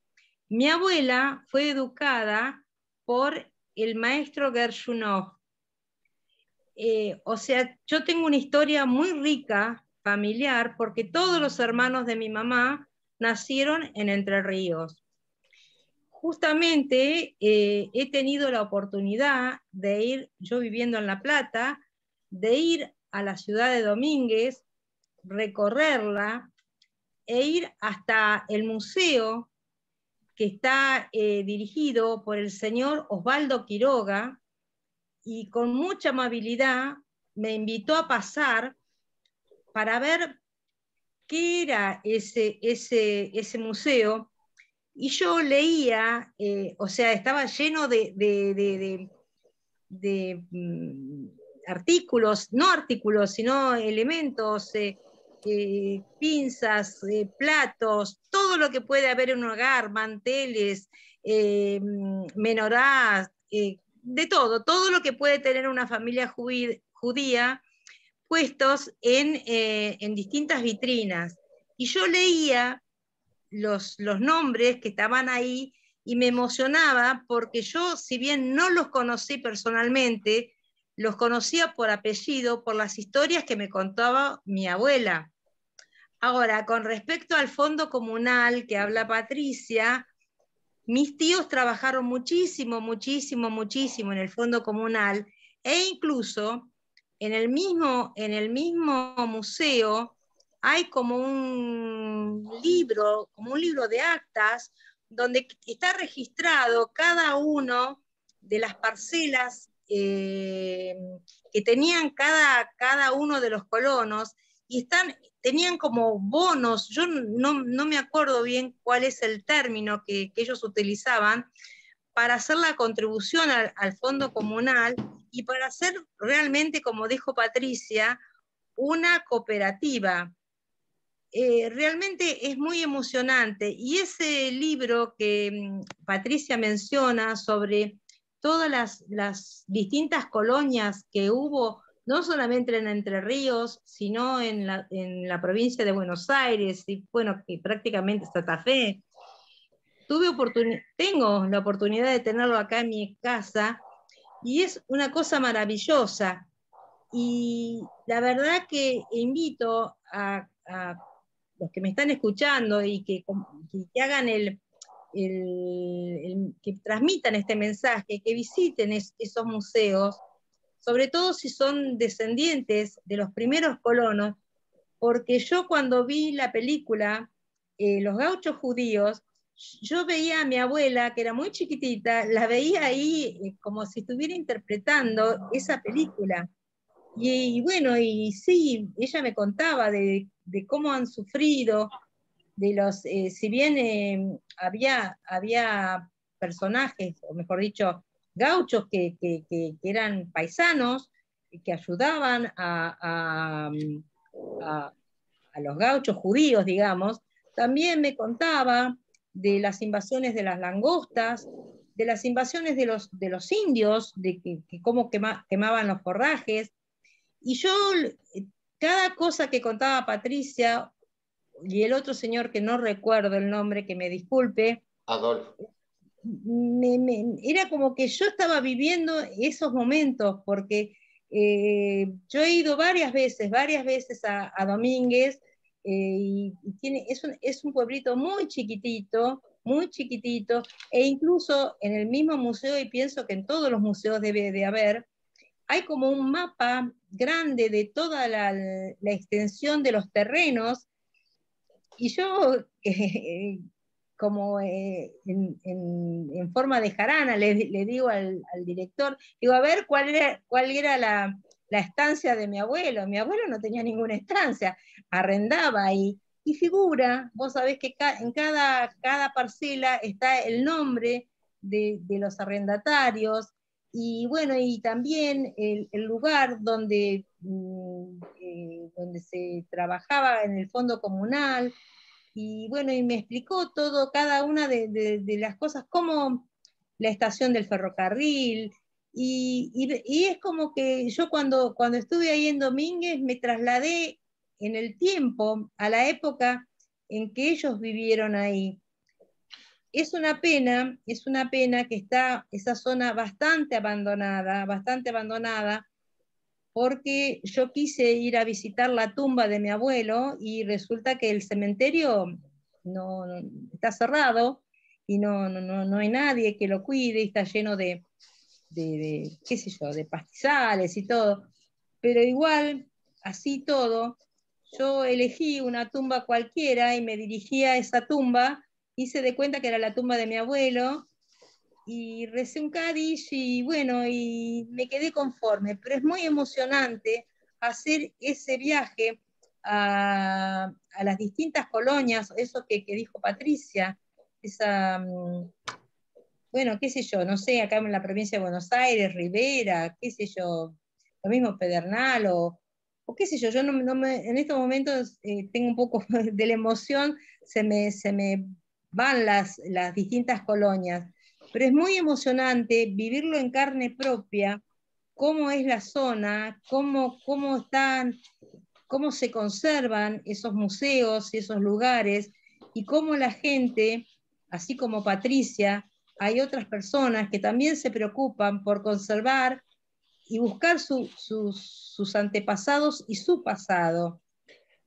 Mi abuela fue educada por el maestro Gershunov. O sea, yo tengo una historia muy rica, familiar, porque todos los hermanos de mi mamá nacieron en Entre Ríos. Justamente he tenido la oportunidad de ir, yo viviendo en La Plata, de ir a la ciudad de Domínguez, recorrerla e ir hasta el museo que está dirigido por el señor Osvaldo Quiroga, y con mucha amabilidad me invitó a pasar para ver qué era ese museo, y yo leía, o sea, estaba lleno de artículos, no artículos, sino elementos, pinzas, platos, todo lo que puede haber en un hogar, manteles, menorás, de todo lo que puede tener una familia judía, puestos en distintas vitrinas. Y yo leía los nombres que estaban ahí y me emocionaba porque yo, si bien no los conocí personalmente, los conocía por apellido, por las historias que me contaba mi abuela. Ahora, con respecto al fondo comunal que habla Patricia, mis tíos trabajaron muchísimo, muchísimo, muchísimo en el fondo comunal, e incluso en el mismo museo hay como un libro de actas donde está registrado cada uno de las parcelas que tenían cada uno de los colonos, y tenían como bonos, yo no me acuerdo bien cuál es el término que ellos utilizaban, para hacer la contribución al fondo comunal y para hacer realmente, como dijo Patricia, una cooperativa. Realmente es muy emocionante, y ese libro que Patricia menciona sobre todas las distintas colonias que hubo, no solamente en Entre Ríos, sino en la provincia de Buenos Aires, y bueno, que prácticamente Santa Fe. Tengo la oportunidad de tenerlo acá en mi casa, y es una cosa maravillosa, y la verdad que invito a los que me están escuchando y que hagan que transmitan este mensaje, que visiten esos museos, sobre todo si son descendientes de los primeros colonos, porque yo cuando vi la película Los Gauchos Judíos, yo veía a mi abuela, que era muy chiquitita, la veía ahí como si estuviera interpretando esa película. Y bueno, y sí, ella me contaba de cómo han sufrido, si bien había personajes, o mejor dicho, gauchos que eran paisanos, que ayudaban a los gauchos judíos, digamos, también me contaba de las invasiones de las langostas, de las invasiones de los indios, de que cómo quemaban los forrajes. Y yo, cada cosa que contaba Patricia y el otro señor que no recuerdo el nombre, que me disculpe, Adolfo, era como que yo estaba viviendo esos momentos, porque yo he ido varias veces a Domínguez, y es un pueblito muy chiquitito, e incluso en el mismo museo, y pienso que en todos los museos debe de haber, hay como un mapa grande de toda la extensión de los terrenos, y yo, como en forma de jarana, le digo al director, digo, a ver cuál era la estancia de mi abuelo. Mi abuelo no tenía ninguna estancia, arrendaba ahí, y figura, vos sabés que en cada parcela está el nombre de los arrendatarios, y bueno, y también el lugar donde se trabajaba en el fondo comunal, y bueno, y me explicó todo, cada una de las cosas, como la estación del ferrocarril, y es como que yo cuando estuve ahí en Domínguez me trasladé en el tiempo a la época en que ellos vivieron ahí. Es una pena que está esa zona bastante abandonada, porque yo quise ir a visitar la tumba de mi abuelo y resulta que el cementerio no está cerrado, y no hay nadie que lo cuide, y está lleno de qué sé yo, de pastizales y todo. Pero igual, así todo, yo elegí una tumba cualquiera y me dirigí a esa tumba, hice de cuenta que era la tumba de mi abuelo, y recé un Kaddish, y bueno, y me quedé conforme. Pero es muy emocionante hacer ese viaje a las distintas colonias, eso que dijo Patricia, bueno, qué sé yo, no sé, acá en la provincia de Buenos Aires, Rivera, qué sé yo, lo mismo Pedernal, o qué sé yo, yo en estos momentos tengo un poco de la emoción, se me van las distintas colonias, pero es muy emocionante vivirlo en carne propia, cómo es la zona, cómo están, cómo se conservan esos museos, esos lugares, y cómo la gente, así como Patricia, hay otras personas que también se preocupan por conservar y buscar sus antepasados y su pasado.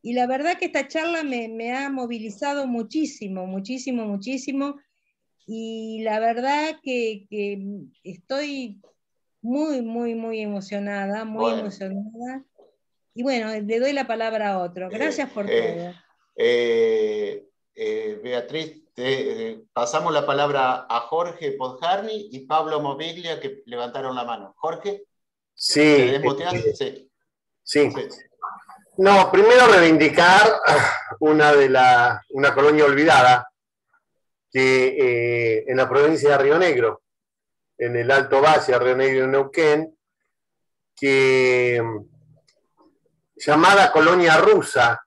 Y la verdad que esta charla me ha movilizado muchísimo, muchísimo, muchísimo, y la verdad que estoy muy, muy, muy emocionada, muy emocionada. Y bueno, le doy la palabra a otro. Gracias por todo. Beatriz, pasamos la palabra a Jorge Podjarni y Pablo Moviglia, que levantaron la mano. Jorge. Sí. Sí. No, primero reivindicar una colonia olvidada que en la provincia de Río Negro, en el Alto Valle, Río Negro y Neuquén, que llamada colonia rusa.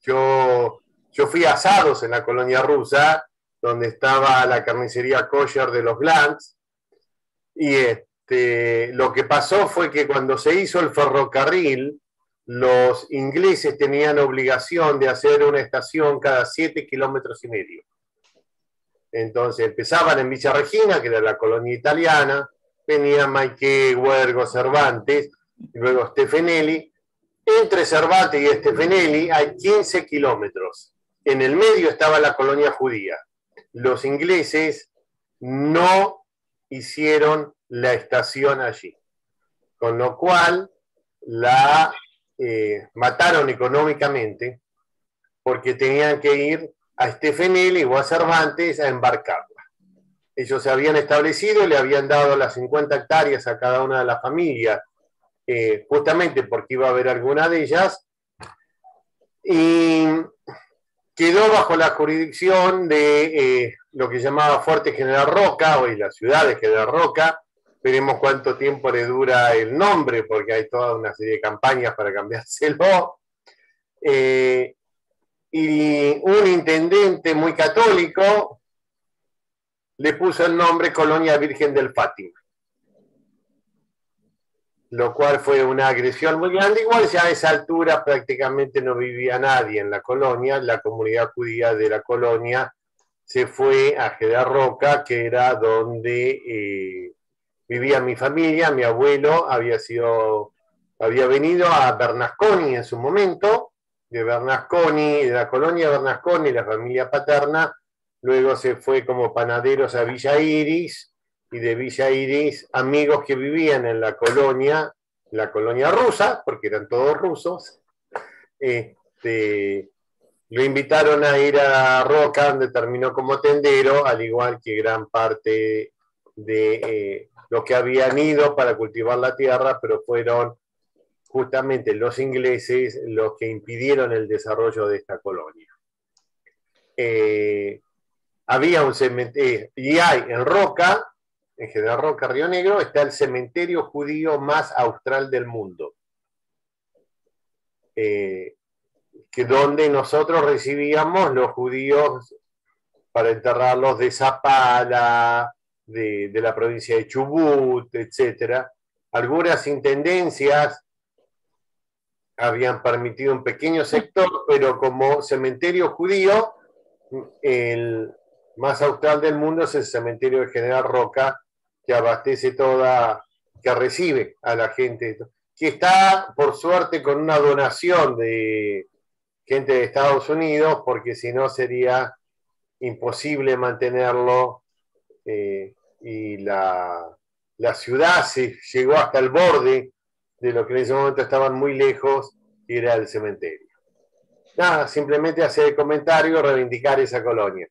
Yo fui a asados en la colonia rusa, donde estaba la carnicería kosher de los Glantz, y lo que pasó fue que cuando se hizo el ferrocarril, los ingleses tenían obligación de hacer una estación cada 7,5 kilómetros. Entonces empezaban en Villa Regina, que era la colonia italiana, venía Maiquet, Huergo, Cervantes, y luego Stefanelli. Entre Cervantes y Stefanelli hay 15 kilómetros. En el medio estaba la colonia judía. Los ingleses no hicieron la estación allí, con lo cual la mataron económicamente, porque tenían que ir a Stefanelli o a Cervantes a embarcarla. Ellos se habían establecido, le habían dado las 50 hectáreas a cada una de las familias, justamente porque iba a haber alguna de ellas, y quedó bajo la jurisdicción de lo que llamaba Fuerte General Roca, hoy la ciudad de General Roca. Veremos cuánto tiempo le dura el nombre, porque hay toda una serie de campañas para cambiárselo. Y un intendente muy católico le puso el nombre Colonia Virgen del Fátima, lo cual fue una agresión muy grande. Igual ya a esa altura prácticamente no vivía nadie en la colonia, la comunidad judía de la colonia se fue a General Roca, que era donde vivía mi familia. Mi abuelo había venido a Bernasconi en su momento, de Bernasconi, de la colonia Bernasconi, la familia paterna, luego se fue como panaderos a Villa Iris, y de Villa Iris, amigos que vivían en la colonia rusa, porque eran todos rusos, lo invitaron a ir a Roca, donde terminó como tendero, al igual que gran parte de los que habían ido para cultivar la tierra, pero fueron justamente los ingleses los que impidieron el desarrollo de esta colonia. Había un cementerio, y hay en Roca, en General Roca, Río Negro, está el cementerio judío más austral del mundo, que donde nosotros recibíamos los judíos para enterrarlos de Zapala, de la provincia de Chubut, etc. Algunas intendencias habían permitido un pequeño sector, pero como cementerio judío, el más austral del mundo es el cementerio de General Roca, que abastece que recibe a la gente, que está, por suerte, con una donación de gente de Estados Unidos, porque si no sería imposible mantenerlo, y la ciudad se llegó hasta el borde de lo que en ese momento estaban muy lejos, que era el cementerio. Nada, simplemente hacer el comentario, reivindicar esa colonia.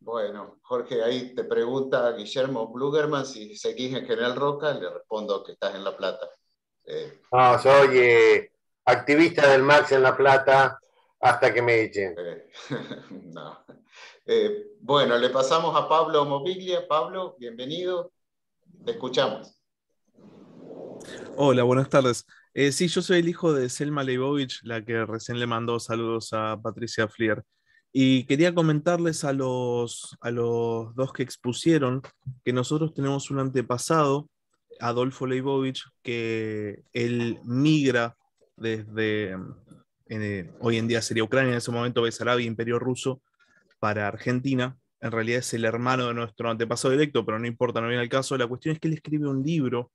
Bueno, Jorge, ahí te pregunta Guillermo Blugerman si seguís en General Roca, le respondo que estás en La Plata. No, soy activista del Max en La Plata hasta que me echen. No. Bueno, le pasamos a Pablo Moviglia. Pablo, bienvenido, te escuchamos. Hola, buenas tardes. Sí, yo soy el hijo de Selma Leibovich, la que recién le mandó saludos a Patricia Flier. Y quería comentarles a los dos que expusieron que nosotros tenemos un antepasado Adolfo Leibovich, que él migra desde, hoy en día sería Ucrania, en ese momento Besarabia, Imperio Ruso, para Argentina. En realidad es el hermano de nuestro antepasado directo, pero no importa, no viene al caso. La cuestión es que él escribe un libro,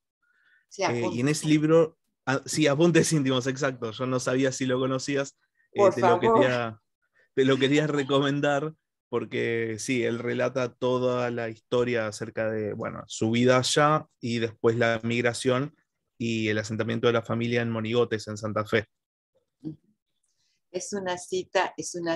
sí, y en ese libro, sí, Apuntes Íntimos, exacto, yo no sabía si lo conocías, te lo quería recomendar, porque sí, él relata toda la historia acerca de, bueno, su vida allá, y después la migración y el asentamiento de la familia en Monigotes, en Santa Fe. Es una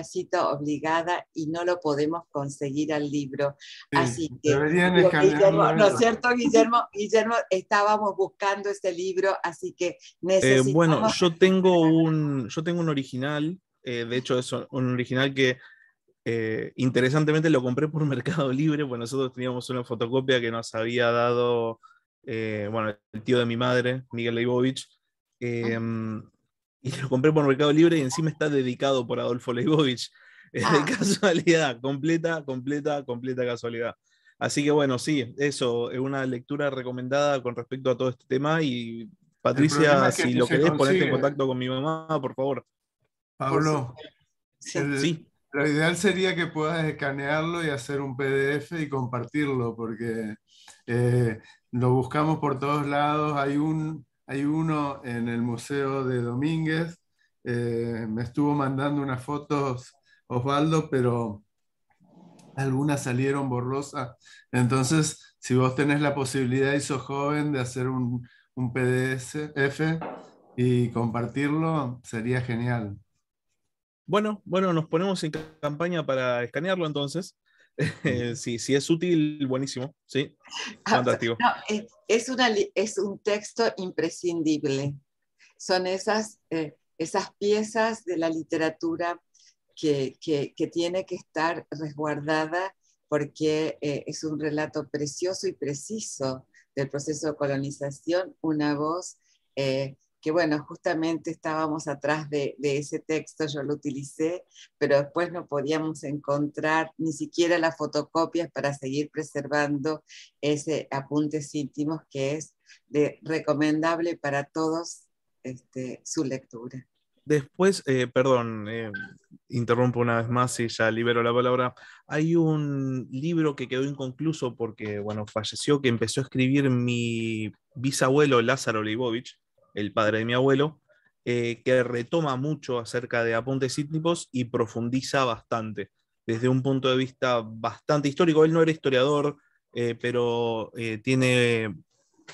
cita obligada y no lo podemos conseguir al libro. Sí, así que, Guillermo, ¿no es cierto, Guillermo? Guillermo, estábamos buscando este libro, así que necesitamos... bueno, yo tengo un original, de hecho es un original que interesantemente lo compré por Mercado Libre, porque nosotros teníamos una fotocopia que nos había dado el tío de mi madre, Miguel Leibovich, y lo compré por Mercado Libre, y encima está dedicado por Adolfo Leibovich. Es de casualidad, completa casualidad. Así que bueno, sí, eso, es una lectura recomendada con respecto a todo este tema. Y Patricia, si lo querés, ponete en contacto con mi mamá, por favor. Pablo, lo ideal sería que puedas escanearlo y hacer un PDF y compartirlo, porque lo buscamos por todos lados. Hay uno en el Museo de Domínguez, me estuvo mandando unas fotos Osvaldo, pero algunas salieron borrosas. Entonces, si vos tenés la posibilidad y sos joven de hacer un PDF y compartirlo, sería genial. Bueno, nos ponemos en campaña para escanearlo entonces. Sí, es útil, buenísimo, sí, fantástico. No, es un texto imprescindible. Son esas piezas de la literatura que tiene que estar resguardada, porque es un relato precioso y preciso del proceso de colonización, una voz que bueno, justamente estábamos atrás de ese texto, yo lo utilicé, pero después no podíamos encontrar ni siquiera las fotocopias para seguir preservando ese Apuntes Íntimos, que es recomendable para todos su lectura. Después, perdón, interrumpo una vez más y ya libero la palabra. Hay un libro que quedó inconcluso porque, bueno, falleció, que empezó a escribir mi bisabuelo Lázaro Leibovich, el padre de mi abuelo, que retoma mucho acerca de Apuntes Íntimos y profundiza bastante, desde un punto de vista bastante histórico. Él no era historiador, pero tiene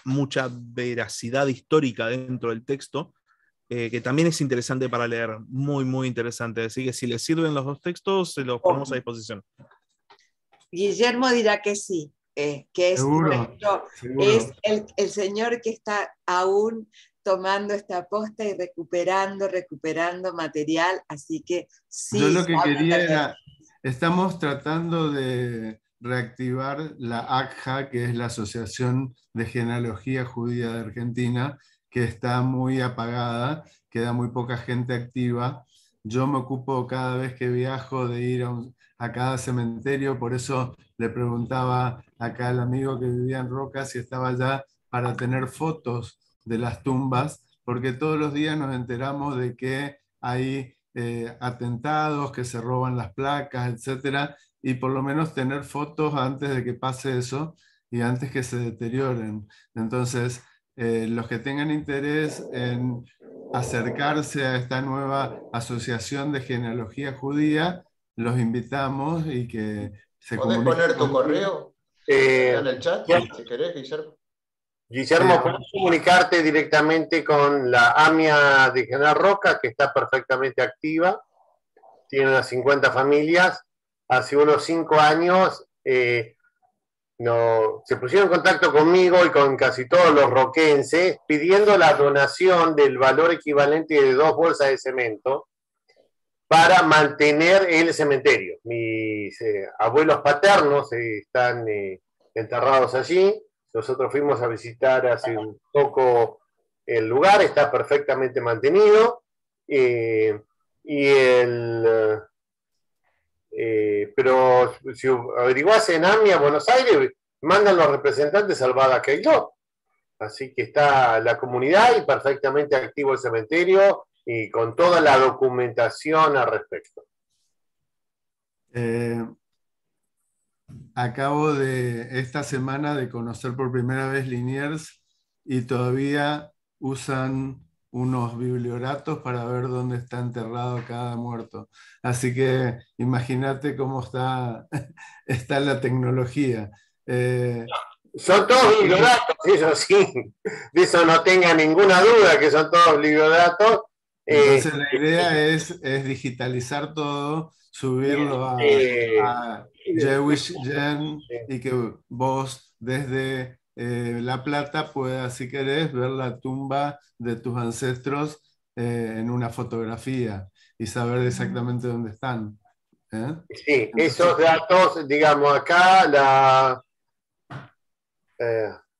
mucha veracidad histórica dentro del texto, que también es interesante para leer, muy, muy interesante. Así que si les sirven los dos textos, se los ponemos a disposición. Guillermo dirá que sí. Que es, seguro. Es el señor que está aún tomando esta posta y recuperando material, así que sí. Yo lo que quería era, estamos tratando de reactivar la AGJA, que es la Asociación de Genealogía Judía de Argentina, que está muy apagada, queda muy poca gente activa. Yo me ocupo cada vez que viajo de ir a cada cementerio, por eso le preguntaba acá al amigo que vivía en Roca si estaba allá para tener fotos de las tumbas, porque todos los días nos enteramos de que hay atentados, que se roban las placas, etc. Y por lo menos tener fotos antes de que pase eso y antes que se deterioren. Entonces, los que tengan interés en acercarse a esta nueva Asociación de Genealogía Judía, los invitamos y que se comuniquen. ¿Podés poner tu correo en el chat, si querés, Guillermo? Guillermo, puedes comunicarte directamente con la AMIA de General Roca, que está perfectamente activa, tiene unas 50 familias. Hace unos 5 años se pusieron en contacto conmigo y con casi todos los roquenses, pidiendo la donación del valor equivalente de 2 bolsas de cemento, para mantener el cementerio. Mis abuelos paternos están enterrados allí. Nosotros fuimos a visitar hace un poco el lugar, está perfectamente mantenido. Pero si averiguás en AMIA Buenos Aires, mandan los representantes al Badaqueiró. Así que está la comunidad y perfectamente activo el cementerio y con toda la documentación al respecto. Acabo de esta semana de conocer por primera vez Liniers y todavía usan unos biblioratos para ver dónde está enterrado cada muerto. Así que imagínate cómo está la tecnología. Son todos biblioratos, eso sí. De eso no tenga ninguna duda, que son todos biblioratos. Entonces la idea es digitalizar todo, subirlo a Jewish Gen y que vos desde La Plata puedas, si querés, ver la tumba de tus ancestros en una fotografía y saber exactamente dónde están. Sí, esos datos, digamos, acá la...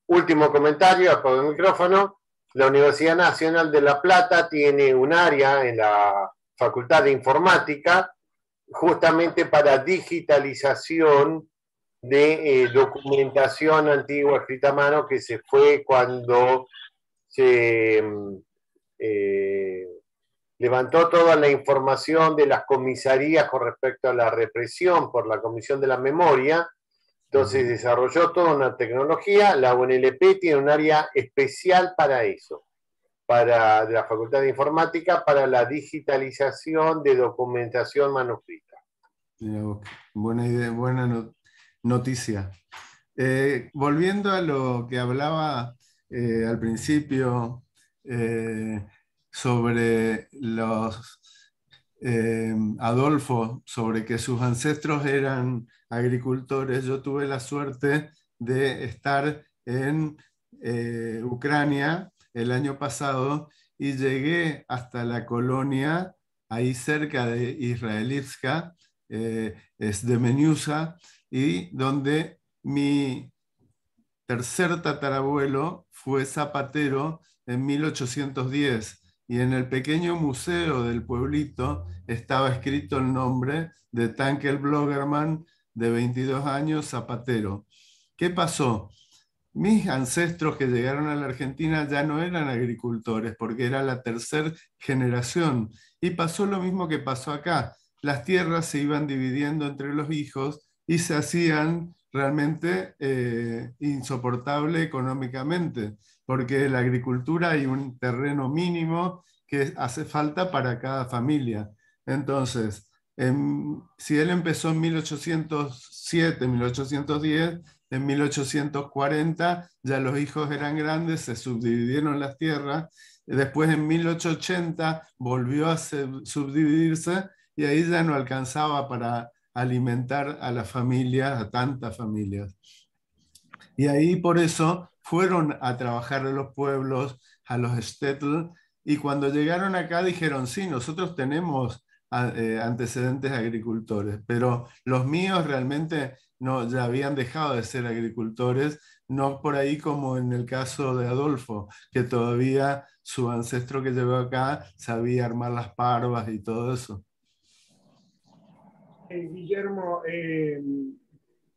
último comentario, apago el micrófono. La Universidad Nacional de La Plata tiene un área en la Facultad de Informática justamente para digitalización de documentación antigua escrita a mano que se fue cuando se levantó toda la información de las comisarías con respecto a la represión por la Comisión de la Memoria. Entonces desarrolló toda una tecnología, la UNLP tiene un área especial para eso, de la Facultad de Informática, para la digitalización de documentación manuscrita. Buena idea, buena noticia. Volviendo a lo que hablaba al principio sobre los... Adolfo, sobre que sus ancestros eran agricultores, yo tuve la suerte de estar en Ucrania el año pasado y llegué hasta la colonia ahí cerca de Israelita, es de Meniusa, y donde mi tercer tatarabuelo fue zapatero en 1810. Y en el pequeño museo del pueblito estaba escrito el nombre de Tankel Blogerman, de 22 años, zapatero. ¿Qué pasó? Mis ancestros que llegaron a la Argentina ya no eran agricultores, porque era la tercera generación. Y pasó lo mismo que pasó acá. Las tierras se iban dividiendo entre los hijos y se hacían realmente insoportable económicamente, porque en la agricultura hay un terreno mínimo que hace falta para cada familia. Entonces, si él empezó en 1807, 1810, en 1840 ya los hijos eran grandes, se subdividieron las tierras, después en 1880 volvió a subdividirse y ahí ya no alcanzaba para alimentar a las familias, a tantas familias. Y ahí por eso fueron a trabajar a los pueblos, a los shtetl, y cuando llegaron acá dijeron, sí, nosotros tenemos antecedentes agricultores, pero los míos realmente no, ya habían dejado de ser agricultores, no por ahí como en el caso de Adolfo, que todavía su ancestro que llegó acá sabía armar las parvas y todo eso. Guillermo,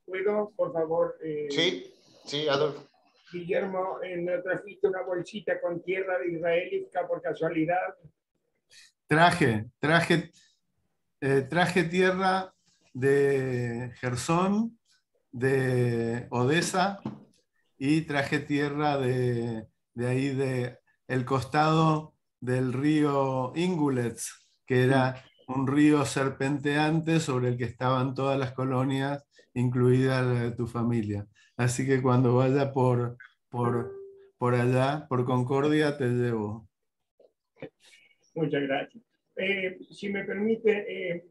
¿puedo, por favor? Sí, sí, Adolfo. Guillermo, ¿no trajiste una bolsita con tierra de israelita por casualidad? Traje tierra de Gersón, de Odessa, y traje tierra de ahí, de el costado del río Ingulets, que era un río serpenteante sobre el que estaban todas las colonias, incluida la de tu familia. Así que cuando vaya por allá, por Concordia, te llevo. Muchas gracias. Si me permite,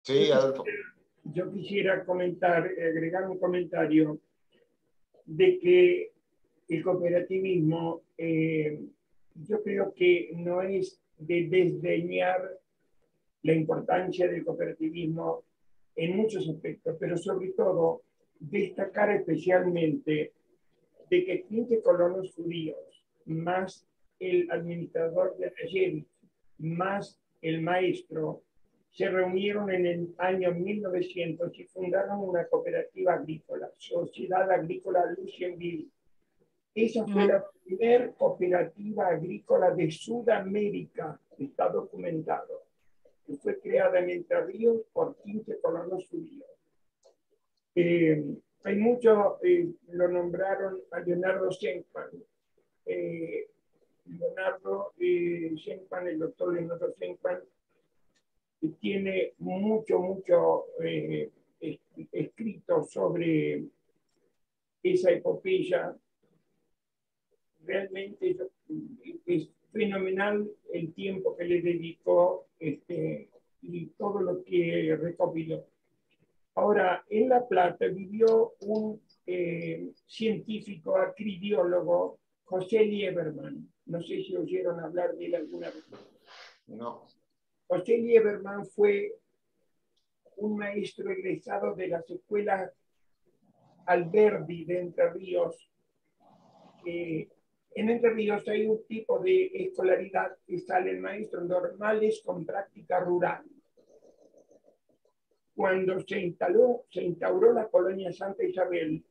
sí, Adolfo. Yo quisiera comentar, agregar un comentario de que el cooperativismo, yo creo que no es de desdeñar la importancia del cooperativismo en muchos aspectos, pero sobre todo destacar especialmente de que 15 colonos judíos, más el administrador de taller, más el maestro, se reunieron en el año 1900 y fundaron una cooperativa agrícola, Sociedad Agrícola Lucienville, Esa fue la primera cooperativa agrícola de Sudamérica, está documentado, que fue creada en Entre Ríos por 15 colonos judíos. Hay muchos, lo nombraron a Leonardo Senkman. Leonardo Senkman, el doctor Leonardo Senkman, tiene mucho escrito sobre esa epopeya. Realmente es fenomenal el tiempo que le dedicó y todo lo que recopiló. Ahora, en La Plata vivió un científico acribiólogo, José Lieberman. No sé si oyeron hablar de él alguna vez. No. José Lieberman fue un maestro egresado de las escuelas Alberdi de Entre Ríos. En Entre Ríos hay un tipo de escolaridad que salen maestros normales con práctica rural. Cuando se instauró la colonia Santa Isabel,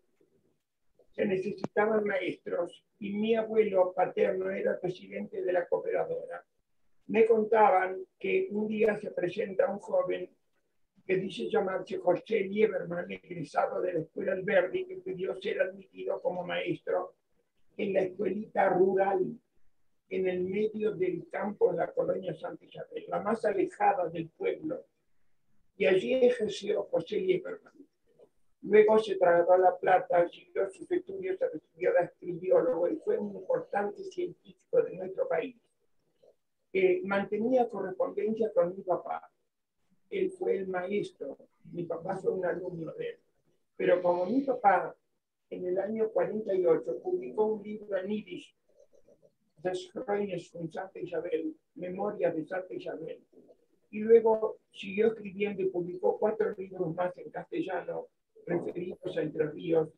se necesitaban maestros y mi abuelo paterno era presidente de la cooperadora. Me contaban que un día se presenta un joven que dice llamarse José Lieberman, egresado de la escuela Alberdi, que pidió ser admitido como maestro en la escuelita rural, en el medio del campo de la colonia Santa Isabel, la más alejada del pueblo. Y allí ejerció José Lieberman. Luego se trasladó a La Plata, siguió sus estudios, se recibió de ascribiólogo y fue un importante científico de nuestro país. Mantenía correspondencia con mi papá. Él fue el maestro, mi papá fue un alumno de él. Pero como mi papá en el año 48 publicó un libro en yiddish, Das Reines con Santa Isabel, Memorias de Santa Isabel, y luego siguió escribiendo y publicó 4 libros más en castellano referidos a Entre Ríos,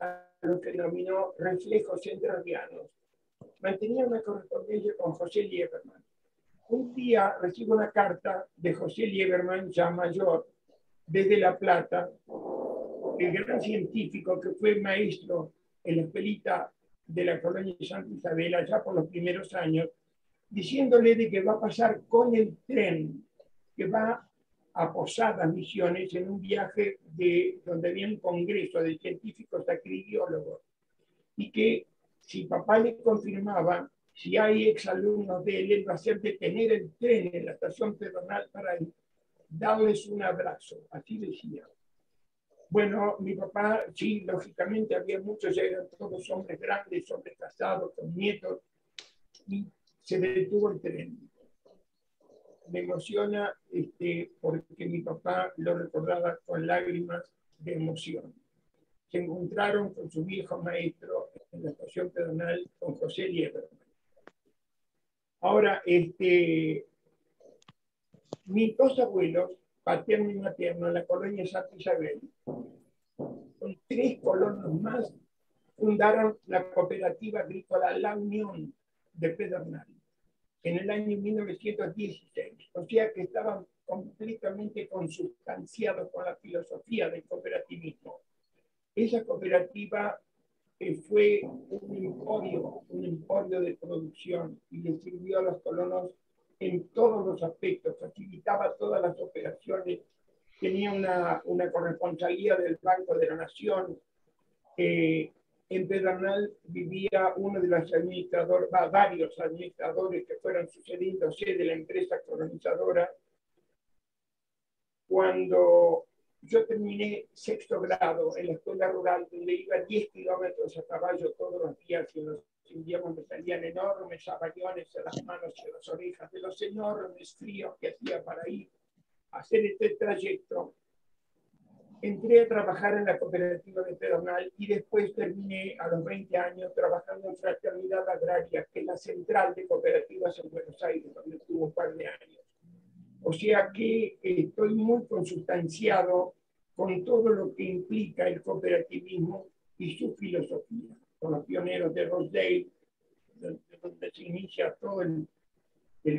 a lo que denominó Reflejos Entrerrianos. Mantenía una correspondencia con José Lieberman. Un día recibo una carta de José Lieberman, ya mayor, desde La Plata, el gran científico que fue maestro en la escuelita de la colonia de Santa Isabel, allá por los primeros años, diciéndole de que va a pasar con el tren, que va a Posadas Misiones en un viaje de, donde había un congreso de científicos acribiólogos, y que si papá le confirmaba, si hay exalumnos de él, él va a hacer detener el tren en la estación Pedernal para darles un abrazo, así decía. Bueno, mi papá, sí, lógicamente había muchos, ya eran todos hombres grandes, hombres casados, con nietos, y se detuvo el tren. Me emociona porque mi papá lo recordaba con lágrimas de emoción. Se encontraron con su viejo maestro en la estación Pedernal, con José Lieberman. Ahora, mis dos abuelos, paterno y materno, en la colonia Santa Isabel, con 3 colonos más, fundaron la cooperativa agrícola La Unión de Pedernal en el año 1916. O sea que estaban completamente consustanciados con la filosofía del cooperativismo. Esa cooperativa fue un emporio de producción y le sirvió a los colonos en todos los aspectos, facilitaba todas las operaciones, tenía una corresponsalía del Banco de la Nación. En Pedernal vivía uno de los administradores, varios administradores que fueron sucediéndose de la empresa colonizadora. Cuando yo terminé 6º grado en la escuela rural, donde iba 10 kilómetros a caballo todos los días, y en los inviernos me salían enormes abayones en las manos y en las orejas de los enormes fríos que hacía para ir a hacer este trayecto. Entré a trabajar en la cooperativa de Pedernal y después terminé a los 20 años trabajando en Fraternidad Agraria, que es la central de cooperativas en Buenos Aires, donde estuve un par de años. O sea que estoy muy consustanciado con todo lo que implica el cooperativismo y su filosofía, con los pioneros de Rosedale, donde se inicia todo el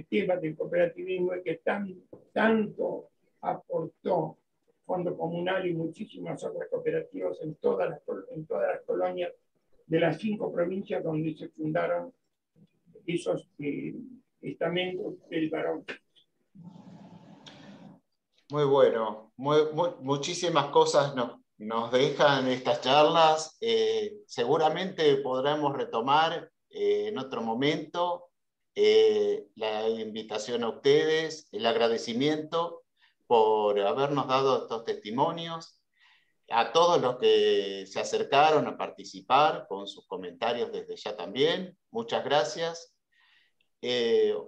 tema del cooperativismo y que tanto aportó Fondo Comunal y muchísimas otras cooperativas en todas las colonias de las 5 provincias donde se fundaron esos estamentos del barón. Muy bueno, muchísimas cosas nos dejan estas charlas, seguramente podremos retomar en otro momento la invitación a ustedes, el agradecimiento por habernos dado estos testimonios, a todos los que se acercaron a participar con sus comentarios desde ya también, muchas gracias.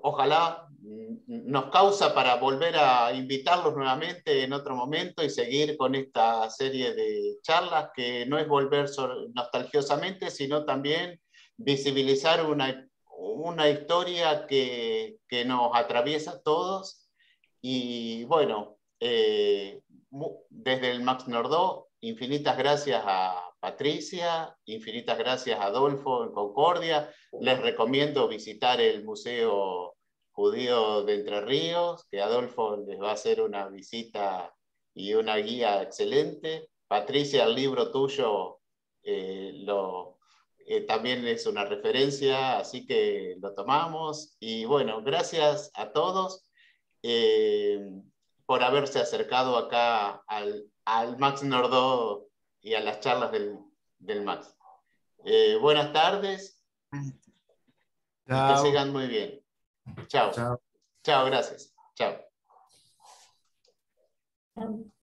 Ojalá nos causa para volver a invitarlos nuevamente en otro momento y seguir con esta serie de charlas que no es volver nostalgiosamente, sino también visibilizar una historia que nos atraviesa a todos. Y bueno, desde el Max Nordau, infinitas gracias a Patricia, infinitas gracias a Adolfo en Concordia. Les recomiendo visitar el Museo Judío de Entre Ríos, que Adolfo les va a hacer una visita y una guía excelente. Patricia, el libro tuyo también es una referencia, así que lo tomamos. Y bueno, gracias a todos por haberse acercado acá al Max Nordau y a las charlas del Max. Buenas tardes. Chao. Que sigan muy bien. Chao. Chao, gracias. Chao.